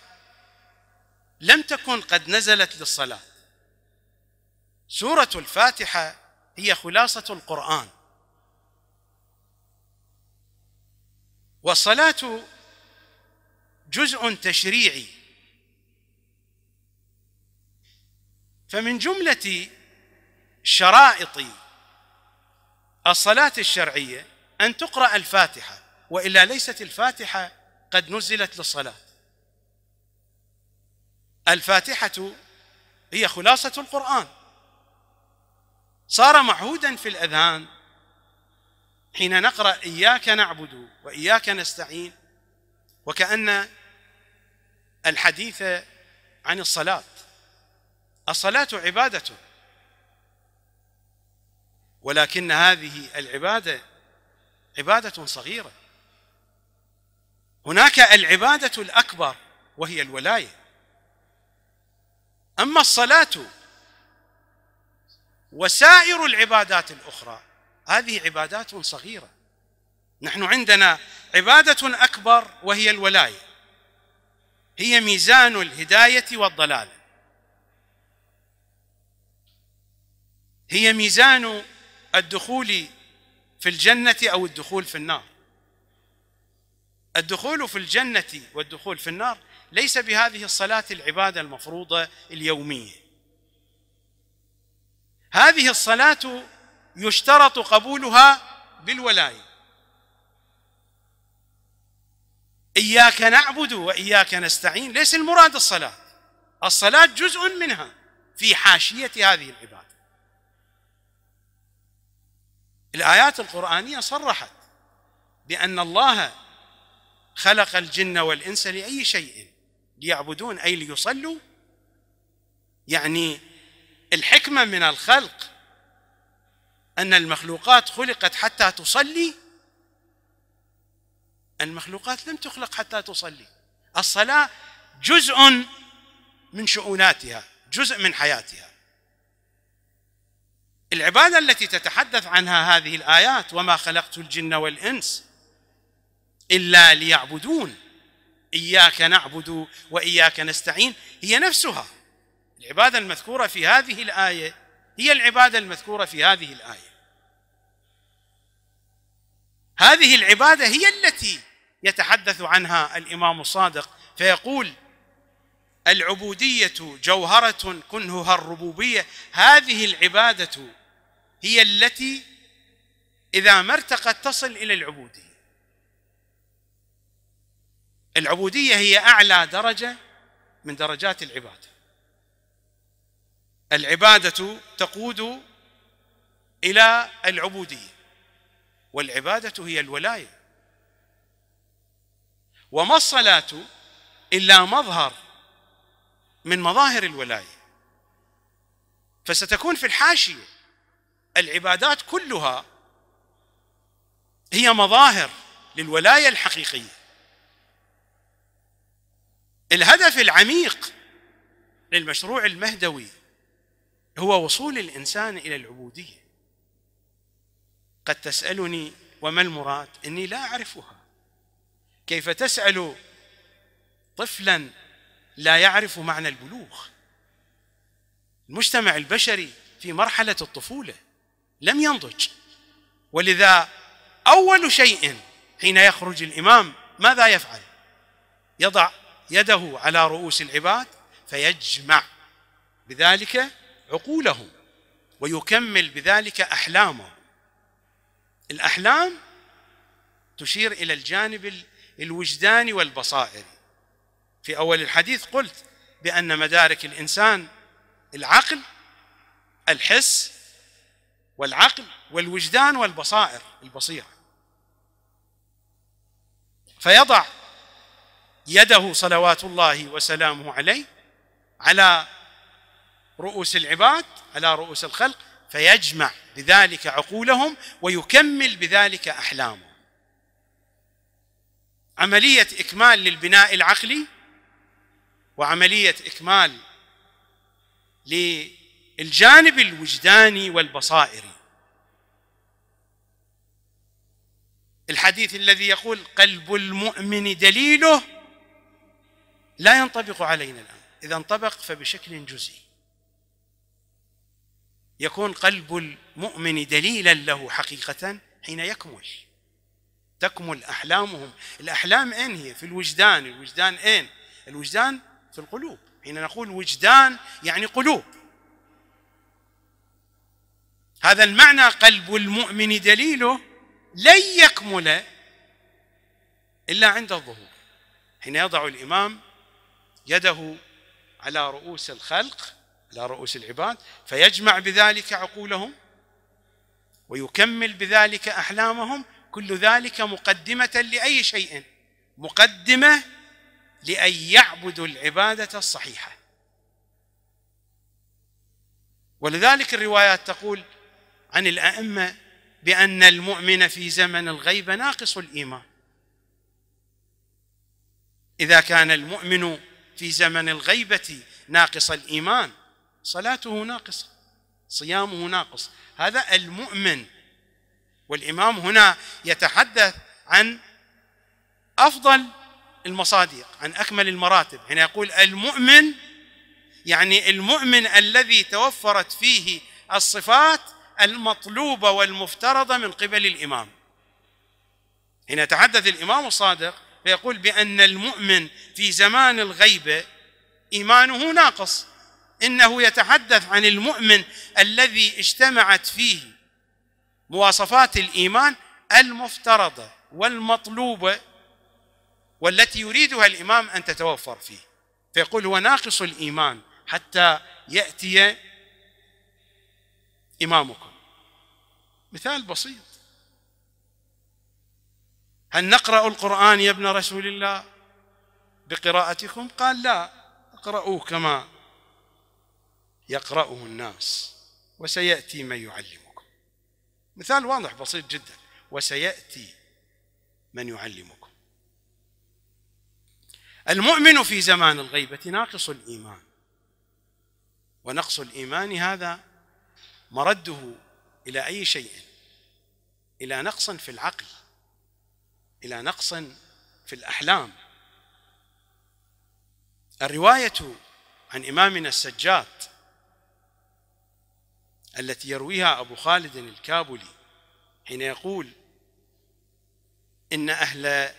لم تكن قد نزلت للصلاة، سورة الفاتحة هي خلاصة القرآن، والصلاة جزء تشريعي. فمن جملة شرائط الصلاة الشرعية أن تقرأ الفاتحة، وإلا ليست الفاتحة قد نزلت للصلاة. الفاتحة هي خلاصة القرآن، صار معهودا في الأذهان حين نقرأ إياك نعبد وإياك نستعين، وكأن الحديث عن الصلاة. الصلاة عبادة، ولكن هذه العبادة عبادة صغيرة. هناك العبادة الأكبر وهي الولاية. أما الصلاة وسائر العبادات الأخرى هذه عبادات صغيرة. نحن عندنا عبادة أكبر وهي الولاية، هي ميزان الهداية والضلالة، هي ميزان الدخول في الجنة أو الدخول في النار. الدخول في الجنة والدخول في النار ليس بهذه الصلاة العبادة المفروضة اليومية. هذه الصلاة يشترط قبولها بالولاية، إياك نعبد وإياك نستعين. ليس المراد الصلاة، الصلاة جزء منها في حاشية هذه العبادة. الآيات القرآنية صرحت بأن الله خلق الجن والإنس لأي شيء؟ ليعبدون، أي ليصلوا. يعني الحكمة من الخلق أن المخلوقات خلقت حتى تصلي؟ المخلوقات لم تخلق حتى تصلي. الصلاة جزء من شؤوناتها، جزء من حياتها. العبادة التي تتحدث عنها هذه الآيات، وما خلقت الجن والإنس إلا ليعبدون، إياك نعبد وإياك نستعين، هي نفسها العبادة المذكورة في هذه الآية، هي العبادة المذكورة في هذه الآية. هذه العبادة هي التي يتحدث عنها الإمام الصادق فيقول: العبودية جوهرة كنهها الربوبية. هذه العبادة هي التي إذا ما ارتقت تصل إلى العبودية. العبودية هي أعلى درجة من درجات العبادة. العبادة تقود إلى العبودية، والعبادة هي الولاية. وما الصلاة إلا مظهر من مظاهر الولاية، فستكون في الحاشية. العبادات كلها هي مظاهر للولاية الحقيقية. الهدف العميق للمشروع المهدوي هو وصول الإنسان إلى العبودية. قد تسألني: وما المراد؟ إني لا أعرفها. كيف تسأل طفلاً لا يعرف معنى البلوغ؟ المجتمع البشري في مرحلة الطفولة لم ينضج، ولذا أول شيء حين يخرج الإمام ماذا يفعل؟ يضع يده على رؤوس العباد فيجمع بذلك عقولهم، ويكمل بذلك أحلامهم. الأحلام تشير إلى الجانب الوجداني والبصائري. في أول الحديث قلت بأن مدارك الإنسان العقل، الحس والعقل والوجدان والبصائر، البصيرة. فيضع يده صلوات الله وسلامه عليه على رؤوس العباد، على رؤوس الخلق، فيجمع بذلك عقولهم ويكمل بذلك أحلامهم. عملية إكمال للبناء العقلي، وعملية إكمال للجانب الوجداني والبصائري. الحديث الذي يقول: قلب المؤمن دليله، لا ينطبق علينا الآن، إذا انطبق فبشكل جزئي. يكون قلب المؤمن دليلا له حقيقة حين يكمل، تكمل أحلامهم. الأحلام أين هي؟ في الوجدان. الوجدان أين؟ الوجدان في القلوب. حين نقول وجدان يعني قلوب. هذا المعنى قلب المؤمن دليله لن يكمل إلا عند الظهور، حين يضع الإمام يده على رؤوس الخلق، على رؤوس العباد، فيجمع بذلك عقولهم ويكمل بذلك أحلامهم. كل ذلك مقدمة لأي شيء؟ مقدمة لأن يعبدوا العبادة الصحيحة. ولذلك الروايات تقول عن الأئمة بأن المؤمن في زمن الغيب ناقص الإيمان. إذا كان المؤمن في زمن الغيبة ناقص الإيمان، صلاته ناقصة، صيامه ناقص. هذا المؤمن والإمام هنا يتحدث عن أفضل المصادق، عن أكمل المراتب. هنا يقول المؤمن، يعني المؤمن الذي توفرت فيه الصفات المطلوبة والمفترضة من قبل الإمام. هنا تحدث الإمام الصادق فيقول بأن المؤمن في زمان الغيبة إيمانه ناقص، إنه يتحدث عن المؤمن الذي اجتمعت فيه مواصفات الإيمان المفترضة والمطلوبة والتي يريدها الإمام أن تتوفر فيه، فيقول هو ناقص الإيمان حتى يأتي إمامكم. مثال بسيط، هل نقرأ القرآن يا ابن رسول الله بقراءتكم؟ قال لا، اقرأوه كما يقرأه الناس وسيأتي من يعلمكم. مثال واضح بسيط جدا، وسيأتي من يعلمكم. المؤمن في زمان الغيبة ناقص الإيمان، ونقص الإيمان هذا مرده إلى أي شيء؟ إلى نقص في العقل، إلى نقص في الأحلام. الرواية عن إمامنا السجاد التي يرويها أبو خالد الكابلي حين يقول إن أهل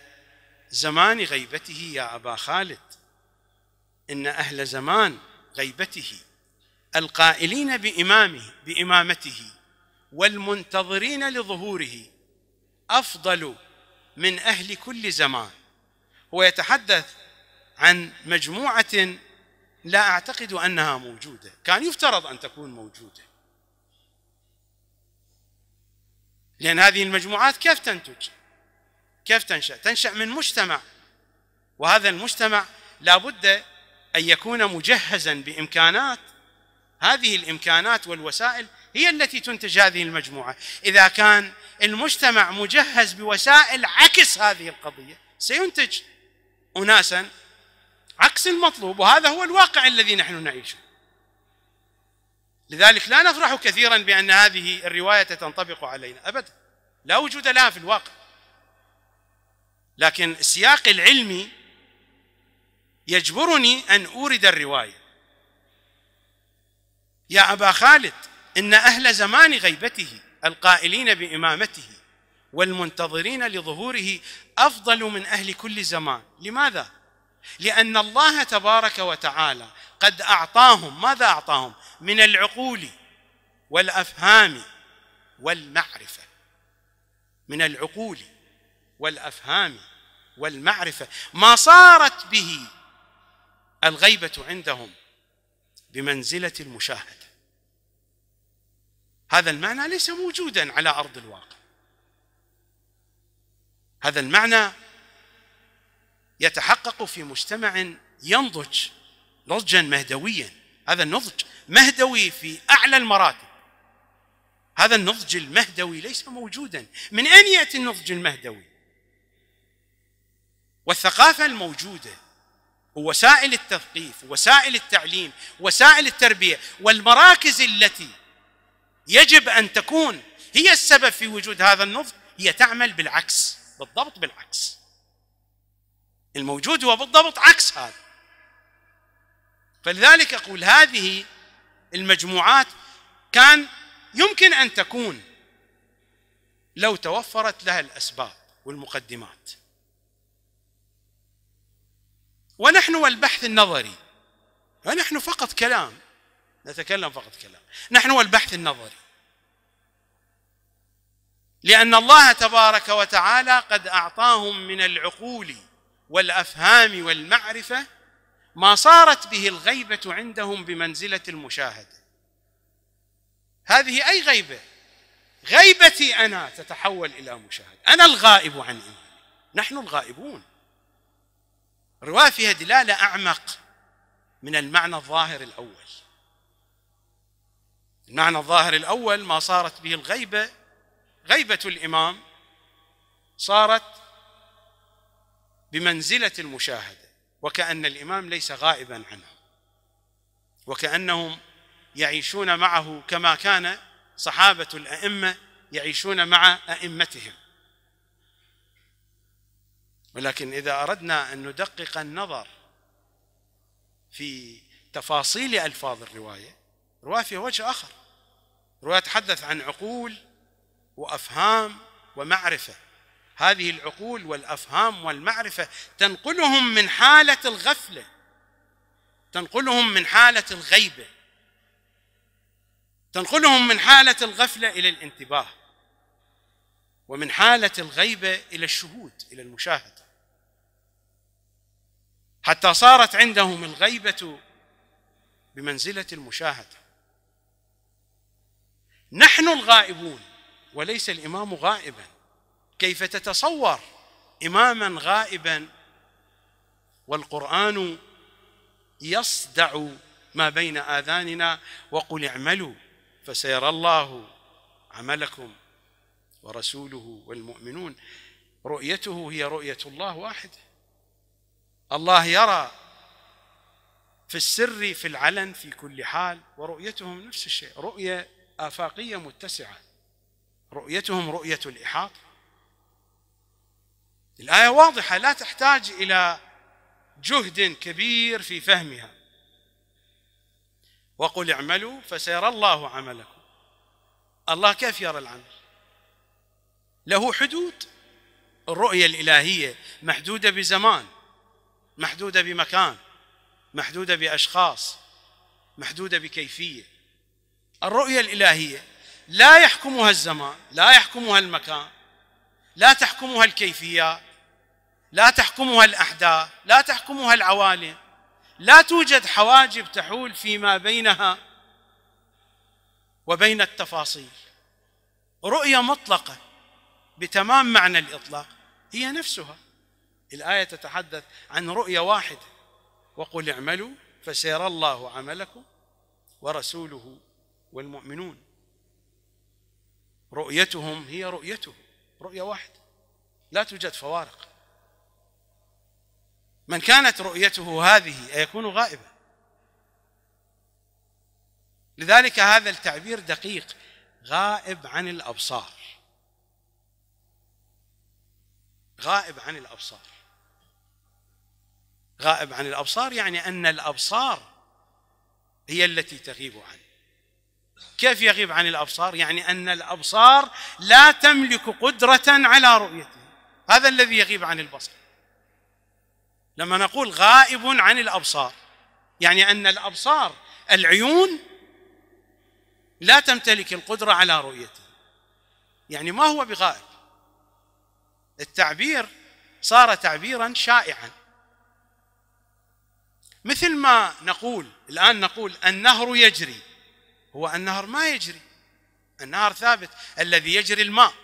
زمان غيبته يا أبا خالد، إن أهل زمان غيبته القائلين بإمامته والمنتظرين لظهوره أفضل من أهل كل زمان. هو يتحدث عن مجموعة لا أعتقد أنها موجودة، كان يفترض أن تكون موجودة، لأن هذه المجموعات كيف تنتج؟ كيف تنشأ؟ تنشأ من مجتمع، وهذا المجتمع لا بد أن يكون مجهزا بإمكانات. هذه الإمكانات والوسائل هي التي تنتج هذه المجموعة. إذا كان المجتمع مجهز بوسائل عكس هذه القضية سينتج أناسا عكس المطلوب، وهذا هو الواقع الذي نحن نعيشه. لذلك لا نفرح كثيرا بأن هذه الرواية تنطبق علينا أبدا، لا وجود لها في الواقع، لكن السياق العلمي يجبرني أن أورد الرواية. يا أبا خالد إن أهل زمان غيبته القائلين بإمامته والمنتظرين لظهوره أفضل من أهل كل زمان. لماذا؟ لأن الله تبارك وتعالى قد أعطاهم، ماذا أعطاهم؟ من العقول والأفهام والمعرفة، من العقول والأفهام والمعرفة ما صارت به الغيبة عندهم بمنزلة المشاهدة. هذا المعنى ليس موجودا على أرض الواقع، هذا المعنى يتحقق في مجتمع ينضج نضجا مهدويا. هذا النضج مهدوي في أعلى المراتب، هذا النضج المهدوي ليس موجودا. من أين يأتي النضج المهدوي؟ والثقافة الموجودة ووسائل التثقيف ووسائل التعليم ووسائل التربية والمراكز التي يجب أن تكون هي السبب في وجود هذا النضج هي تعمل بالعكس، بالضبط بالعكس. الموجود هو بالضبط عكس هذا. فلذلك أقول هذه المجموعات كان يمكن أن تكون لو توفرت لها الأسباب والمقدمات. ونحن والبحث النظري، ونحن فقط كلام، نتكلم فقط كلام، نحن والبحث النظري، لأن الله تبارك وتعالى قد أعطاهم من العقول والأفهام والمعرفة ما صارت به الغيبة عندهم بمنزلة المشاهدة. هذه أي غيبة؟ غيبتي أنا تتحول إلى مشاهدة، أنا الغائب عن إيماني، نحن الغائبون. الرواية فيها دلالة أعمق من المعنى الظاهر الأول. المعنى الظاهر الأول ما صارت به الغيبة، غيبة الإمام صارت بمنزلة المشاهدة، وكأن الإمام ليس غائبا عنهم، وكأنهم يعيشون معه كما كان صحابة الأئمة يعيشون مع أئمتهم. ولكن إذا أردنا أن ندقق النظر في تفاصيل ألفاظ الرواية، الرواية فيها وجه آخر، الرواية تتحدث عن عقول وأفهام ومعرفة. هذه العقول والأفهام والمعرفة تنقلهم من حالة الغفلة، تنقلهم من حالة الغيبة، تنقلهم من حالة الغفلة إلى الانتباه، ومن حالة الغيبة إلى الشهود، إلى المشاهدة، حتى صارت عندهم الغيبة بمنزلة المشاهدة. نحن الغائبون وليس الإمام غائبا. كيف تتصور إماما غائبا والقرآن يصدع ما بين آذاننا؟ وقل اعملوا فسيرى الله عملكم ورسوله والمؤمنون. رؤيته هي رؤية الله واحدة. الله يرى في السر في العلن في كل حال، ورؤيتهم نفس الشيء، رؤية آفاقية متسعة، رؤيتهم رؤية الإحاطة. الآية واضحة، لا تحتاج إلى جهد كبير في فهمها. وقل اعملوا فسيرى الله عملكم. الله كيف يرى العمل؟ له حدود. الرؤية الإلهية محدودة بزمان، محدودة بمكان، محدودة بأشخاص، محدودة بكيفية. الرؤية الإلهية لا يحكمها الزمان، لا يحكمها المكان، لا تحكمها الكيفيات، لا تحكمها الأحداث، لا تحكمها العوالم، لا توجد حواجب تحول فيما بينها وبين التفاصيل. رؤية مطلقة بتمام معنى الإطلاق هي نفسها. الآية تتحدث عن رؤية واحدة، وقل اعملوا فسيرى الله عملكم ورسوله والمؤمنون. رؤيتهم هي رؤيته، رؤية واحدة لا توجد فوارق. من كانت رؤيته هذه أيكون غائبا؟ لذلك هذا التعبير دقيق، غائب عن الأبصار، غائب عن الأبصار. غائب عن الأبصار يعني أن الأبصار هي التي تغيب عنه. كيف يغيب عن الأبصار؟ يعني أن الأبصار لا تملك قدرة على رؤيته. هذا الذي يغيب عن البصر. لما نقول غائب عن الأبصار يعني أن الأبصار العيون لا تمتلك القدرة على رؤيته. يعني ما هو بغائب. التعبير صار تعبيرا شائعا، مثل ما نقول الآن، نقول النهر يجري. هو النهر ما يجري، النهر ثابت، الذي يجري الماء.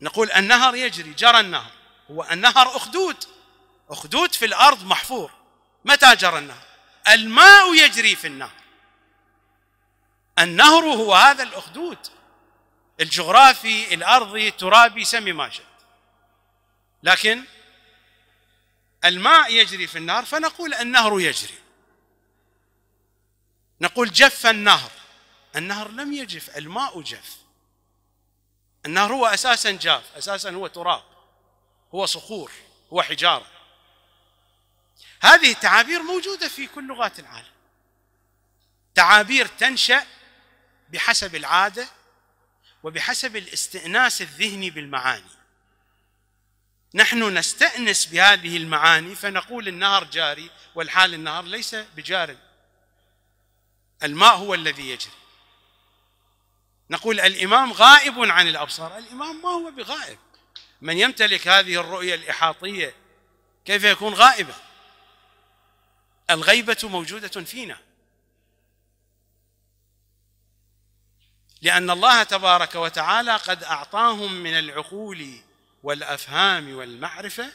نقول النهر يجري، جرى النهر. هو النهر أخدود، أخدود في الأرض محفور. متى جرى النهر؟ الماء يجري في النهر. النهر هو هذا الأخدود الجغرافي الأرضي الترابي، سمي ما شئت، لكن الماء يجري في النهر، فنقول النهر يجري. نقول جف النهر. النهر لم يجف، الماء جف. النهر هو أساسا جاف، أساسا هو تراب، هو صخور، هو حجارة. هذه التعابير موجودة في كل لغات العالم، تعابير تنشأ بحسب العادة وبحسب الاستئناس الذهني بالمعاني. نحن نستأنس بهذه المعاني فنقول النهر جاري، والحال النهر ليس بجار، الماء هو الذي يجري. نقول الإمام غائب عن الأبصار. الإمام ما هو بغائب. من يمتلك هذه الرؤية الإحاطية كيف يكون غائبا؟ الغيبة موجودة فينا، لأن الله تبارك وتعالى قد أعطاهم من العقول والأفهام والمعرفة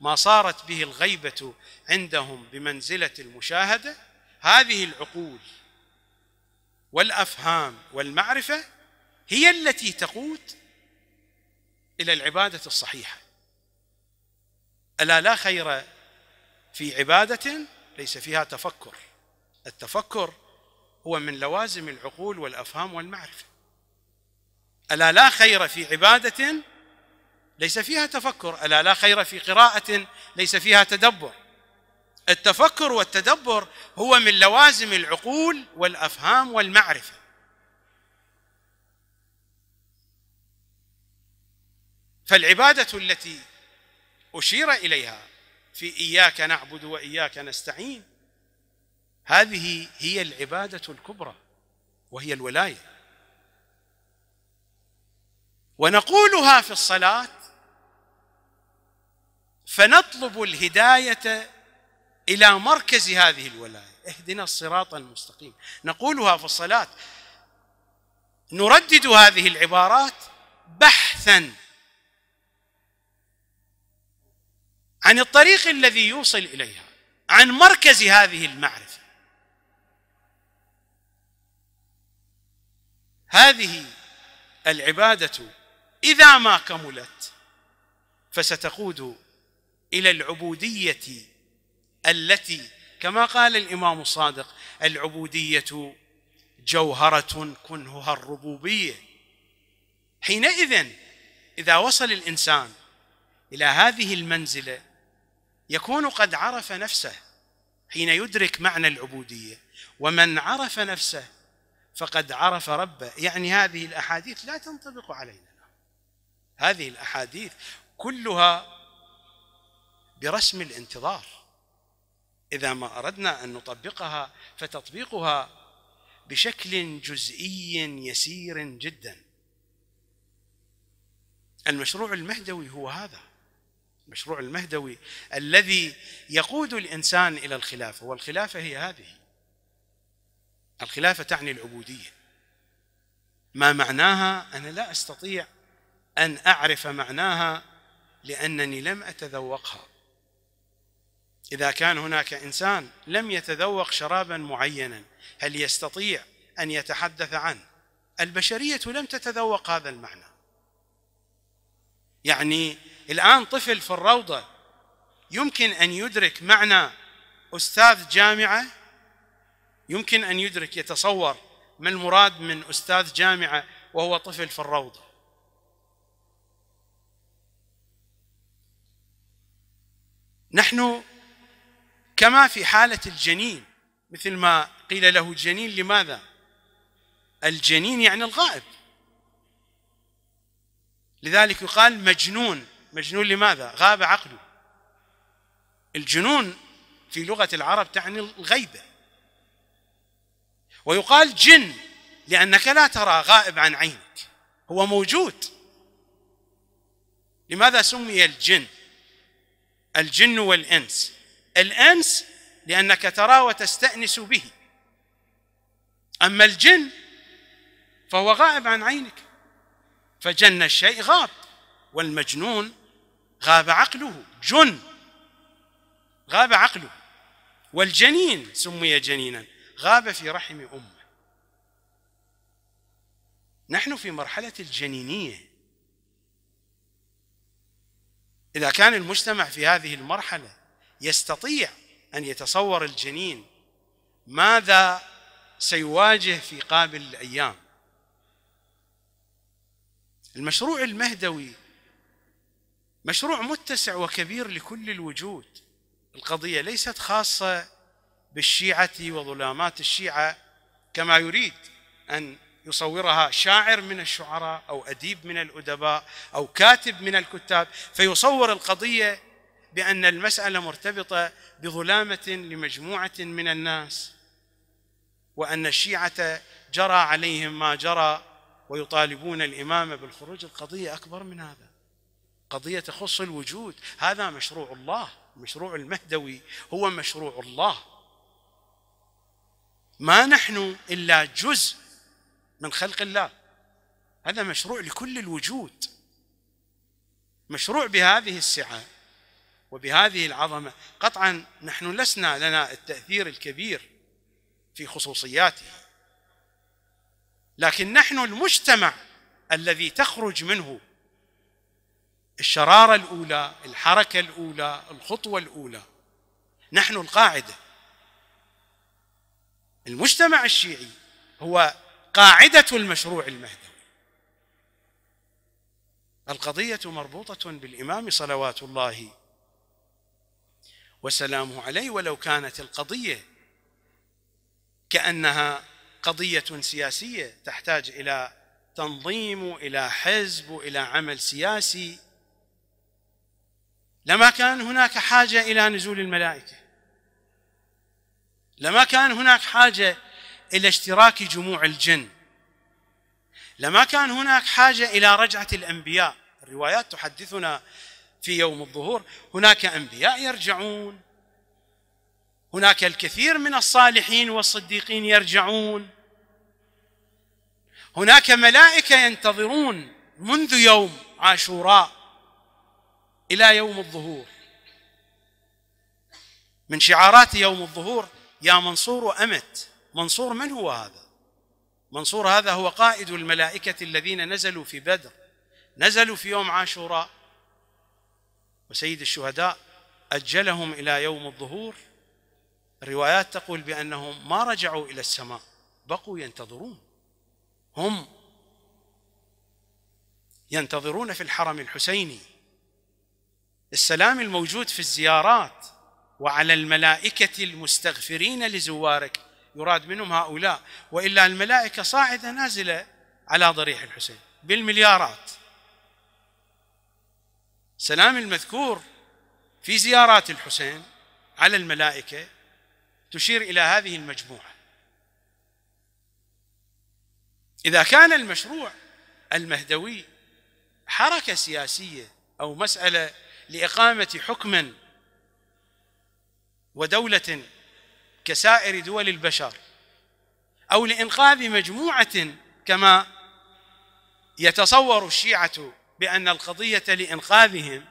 ما صارت به الغيبة عندهم بمنزلة المشاهدة. هذه العقول والأفهام والمعرفة هي التي تقود إلى العبادة الصحيحة. ألا لا خير في عبادة ليس فيها تفكر. التفكر هو من لوازم العقول والأفهام والمعرفة. ألا لا خير في عبادة ليس فيها تفكر، ألا لا خير في قراءة ليس فيها تدبر. التفكر والتدبر هو من لوازم العقول والأفهام والمعرفة. فالعبادة التي أشير إليها في إياك نعبد وإياك نستعين هذه هي العبادة الكبرى وهي الولاية، ونقولها في الصلاة فنطلب الهداية إلى مركز هذه الولاية، اهدنا الصراط المستقيم. نقولها في الصلاة، نردد هذه العبارات بحثاً عن الطريق الذي يوصل إليها، عن مركز هذه المعرفة. هذه العبادة إذا ما كملت فستقود إلى العبودية التي كما قال الإمام الصادق: العبودية جوهرة كنهها الربوبية. حينئذ إذا وصل الإنسان إلى هذه المنزلة يكون قد عرف نفسه حين يدرك معنى العبودية، ومن عرف نفسه فقد عرف ربه. يعني هذه الأحاديث لا تنطبق علينا، هذه الأحاديث كلها برسم الانتظار. إذا ما أردنا أن نطبقها فتطبيقها بشكل جزئي يسير جدا. المشروع المهدوي هو هذا، المشروع المهدوي الذي يقود الإنسان إلى الخلافة، والخلافة هي هذه. الخلافة تعني العبودية، ما معناها أنا لا أستطيع أن أعرف معناها لأنني لم أتذوقها. إذا كان هناك إنسان لم يتذوق شرابا معينا هل يستطيع أن يتحدث عنه؟ البشرية لم تتذوق هذا المعنى. يعني الآن طفل في الروضة يمكن أن يدرك معنى أستاذ جامعة، يمكن أن يدرك يتصور ما المراد من أستاذ جامعة وهو طفل في الروضة. نحن كما في حالة الجنين، مثل ما قيل له الجنين لماذا؟ الجنين يعني الغائب، لذلك يقال مجنون. مجنون لماذا؟ غاب عقله. الجنون في لغة العرب تعني الغيبة، ويقال جن لأنك لا ترى، غائب عن عينك، هو موجود. لماذا سمي الجن؟ الجن والإنس، الإنس لأنك ترى وتستأنس به، أما الجن فهو غائب عن عينك. فجن الشيء غاب، والمجنون غاب عقله، جن غاب عقله. والجنين سمي جنينا، غاب في رحم أمه. نحن في مرحلة الجنينية. إذا كان المجتمع في هذه المرحلة يستطيع أن يتصور الجنين ماذا سيواجه في قابل الأيام. المشروع المهدوي مشروع متسع وكبير لكل الوجود. القضية ليست خاصة بالشيعة وظلامات الشيعة كما يريد أن يصورها شاعر من الشعراء أو أديب من الأدباء أو كاتب من الكتاب فيصور القضية بأن المسألة مرتبطة بظلامة لمجموعة من الناس، وأن الشيعة جرى عليهم ما جرى ويطالبون الإمام بالخروج. القضية أكبر من هذا، قضية تخص الوجود. هذا مشروع الله، مشروع المهدوي هو مشروع الله. ما نحن إلا جزء من خلق الله، هذا مشروع لكل الوجود، مشروع بهذه السعة وبهذه العظمة. قطعا نحن لنا التأثير الكبير في خصوصياته، لكن نحن المجتمع الذي تخرج منه الشرارة الأولى، الحركة الأولى، الخطوة الأولى. نحن القاعدة، المجتمع الشيعي هو قاعدة المشروع المهدوي. القضية مربوطة بالإمام صلوات الله وسلامه عليه، ولو كانت القضية كأنها قضية سياسية تحتاج إلى تنظيم، إلى حزب، إلى عمل سياسي، لما كان هناك حاجة إلى نزول الملائكة، لما كان هناك حاجة إلى اشتراك جموع الجن، لما كان هناك حاجة إلى رجعة الأنبياء. الروايات تحدثنا في يوم الظهور هناك أنبياء يرجعون، هناك الكثير من الصالحين والصديقين يرجعون، هناك ملائكة ينتظرون منذ يوم عاشوراء إلى يوم الظهور. من شعارات يوم الظهور: يا منصور أمت. منصور من هو هذا؟ منصور هذا هو قائد الملائكة الذين نزلوا في بدر، نزلوا في يوم عاشوراء، وسيد الشهداء أجلهم إلى يوم الظهور. الروايات تقول بأنهم ما رجعوا إلى السماء، بقوا ينتظرون، هم ينتظرون في الحرم الحسيني. السلام الموجود في الزيارات وعلى الملائكة المستغفرين لزوارك يراد منهم هؤلاء، وإلا الملائكة صاعدة نازلة على ضريح الحسين بالمليارات. السلام المذكور في زيارات الحسين على الملائكة تشير إلى هذه المجموعة. إذا كان المشروع المهدوي حركة سياسية أو مسألة لإقامة حكم ودولة كسائر دول البشر، أو لإنقاذ مجموعة كما يتصور الشيعة بأن القضية لإنقاذهم،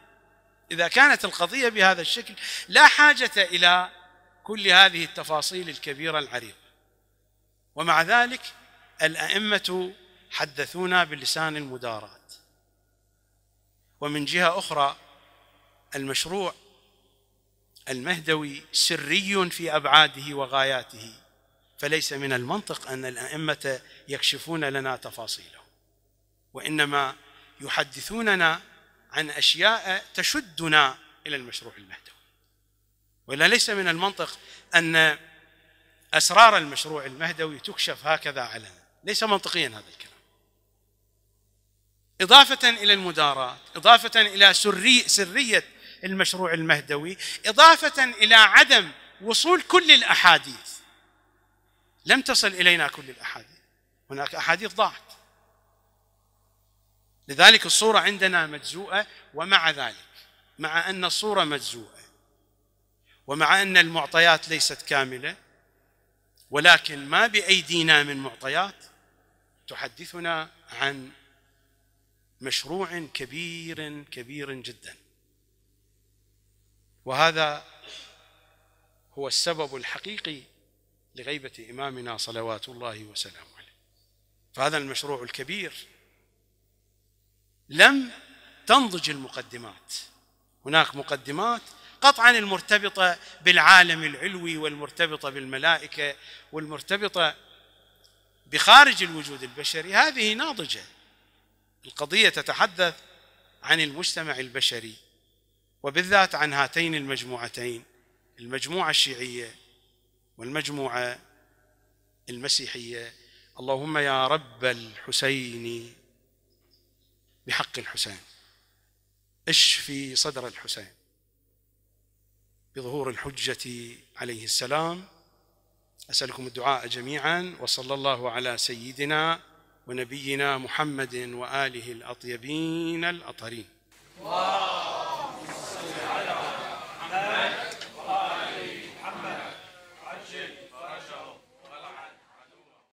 إذا كانت القضية بهذا الشكل لا حاجة إلى كل هذه التفاصيل الكبيرة العريضة. ومع ذلك الأئمة حدثونا بلسان المدارات. ومن جهة أخرى المشروع المهدوي سري في أبعاده وغاياته، فليس من المنطق أن الأئمة يكشفون لنا تفاصيله، وإنما يحدثوننا عن أشياء تشدنا إلى المشروع المهدوي. ولا ليس من المنطق أن أسرار المشروع المهدوي تكشف هكذا علنا، ليس منطقيا هذا الكلام. إضافة إلى المدارات، إضافة إلى سرية المشروع المهدوي، إضافة إلى عدم وصول كل الأحاديث. لم تصل إلينا كل الأحاديث، هناك أحاديث ضاعت، لذلك الصورة عندنا مجزوءة. ومع ذلك، مع أن الصورة مجزوءة ومع أن المعطيات ليست كاملة، ولكن ما بأيدينا من معطيات تحدثنا عن مشروع كبير كبير جدا. وهذا هو السبب الحقيقي لغيبة إمامنا صلوات الله وسلامه عليه. فهذا المشروع الكبير لم تنضج المقدمات. هناك مقدمات قطعاً المرتبطة بالعالم العلوي، والمرتبطة بالملائكة، والمرتبطة بخارج الوجود البشري، هذه ناضجة. القضية تتحدث عن المجتمع البشري، وبالذات عن هاتين المجموعتين: المجموعة الشيعية والمجموعة المسيحية. اللهم يا رب الحسين بحق الحسين، اشفي صدر الحسين بظهور الحجة عليه السلام. أسألكم الدعاء جميعا، وصلى الله على سيدنا ونبينا محمد وآله الأطيبين الأطهرين.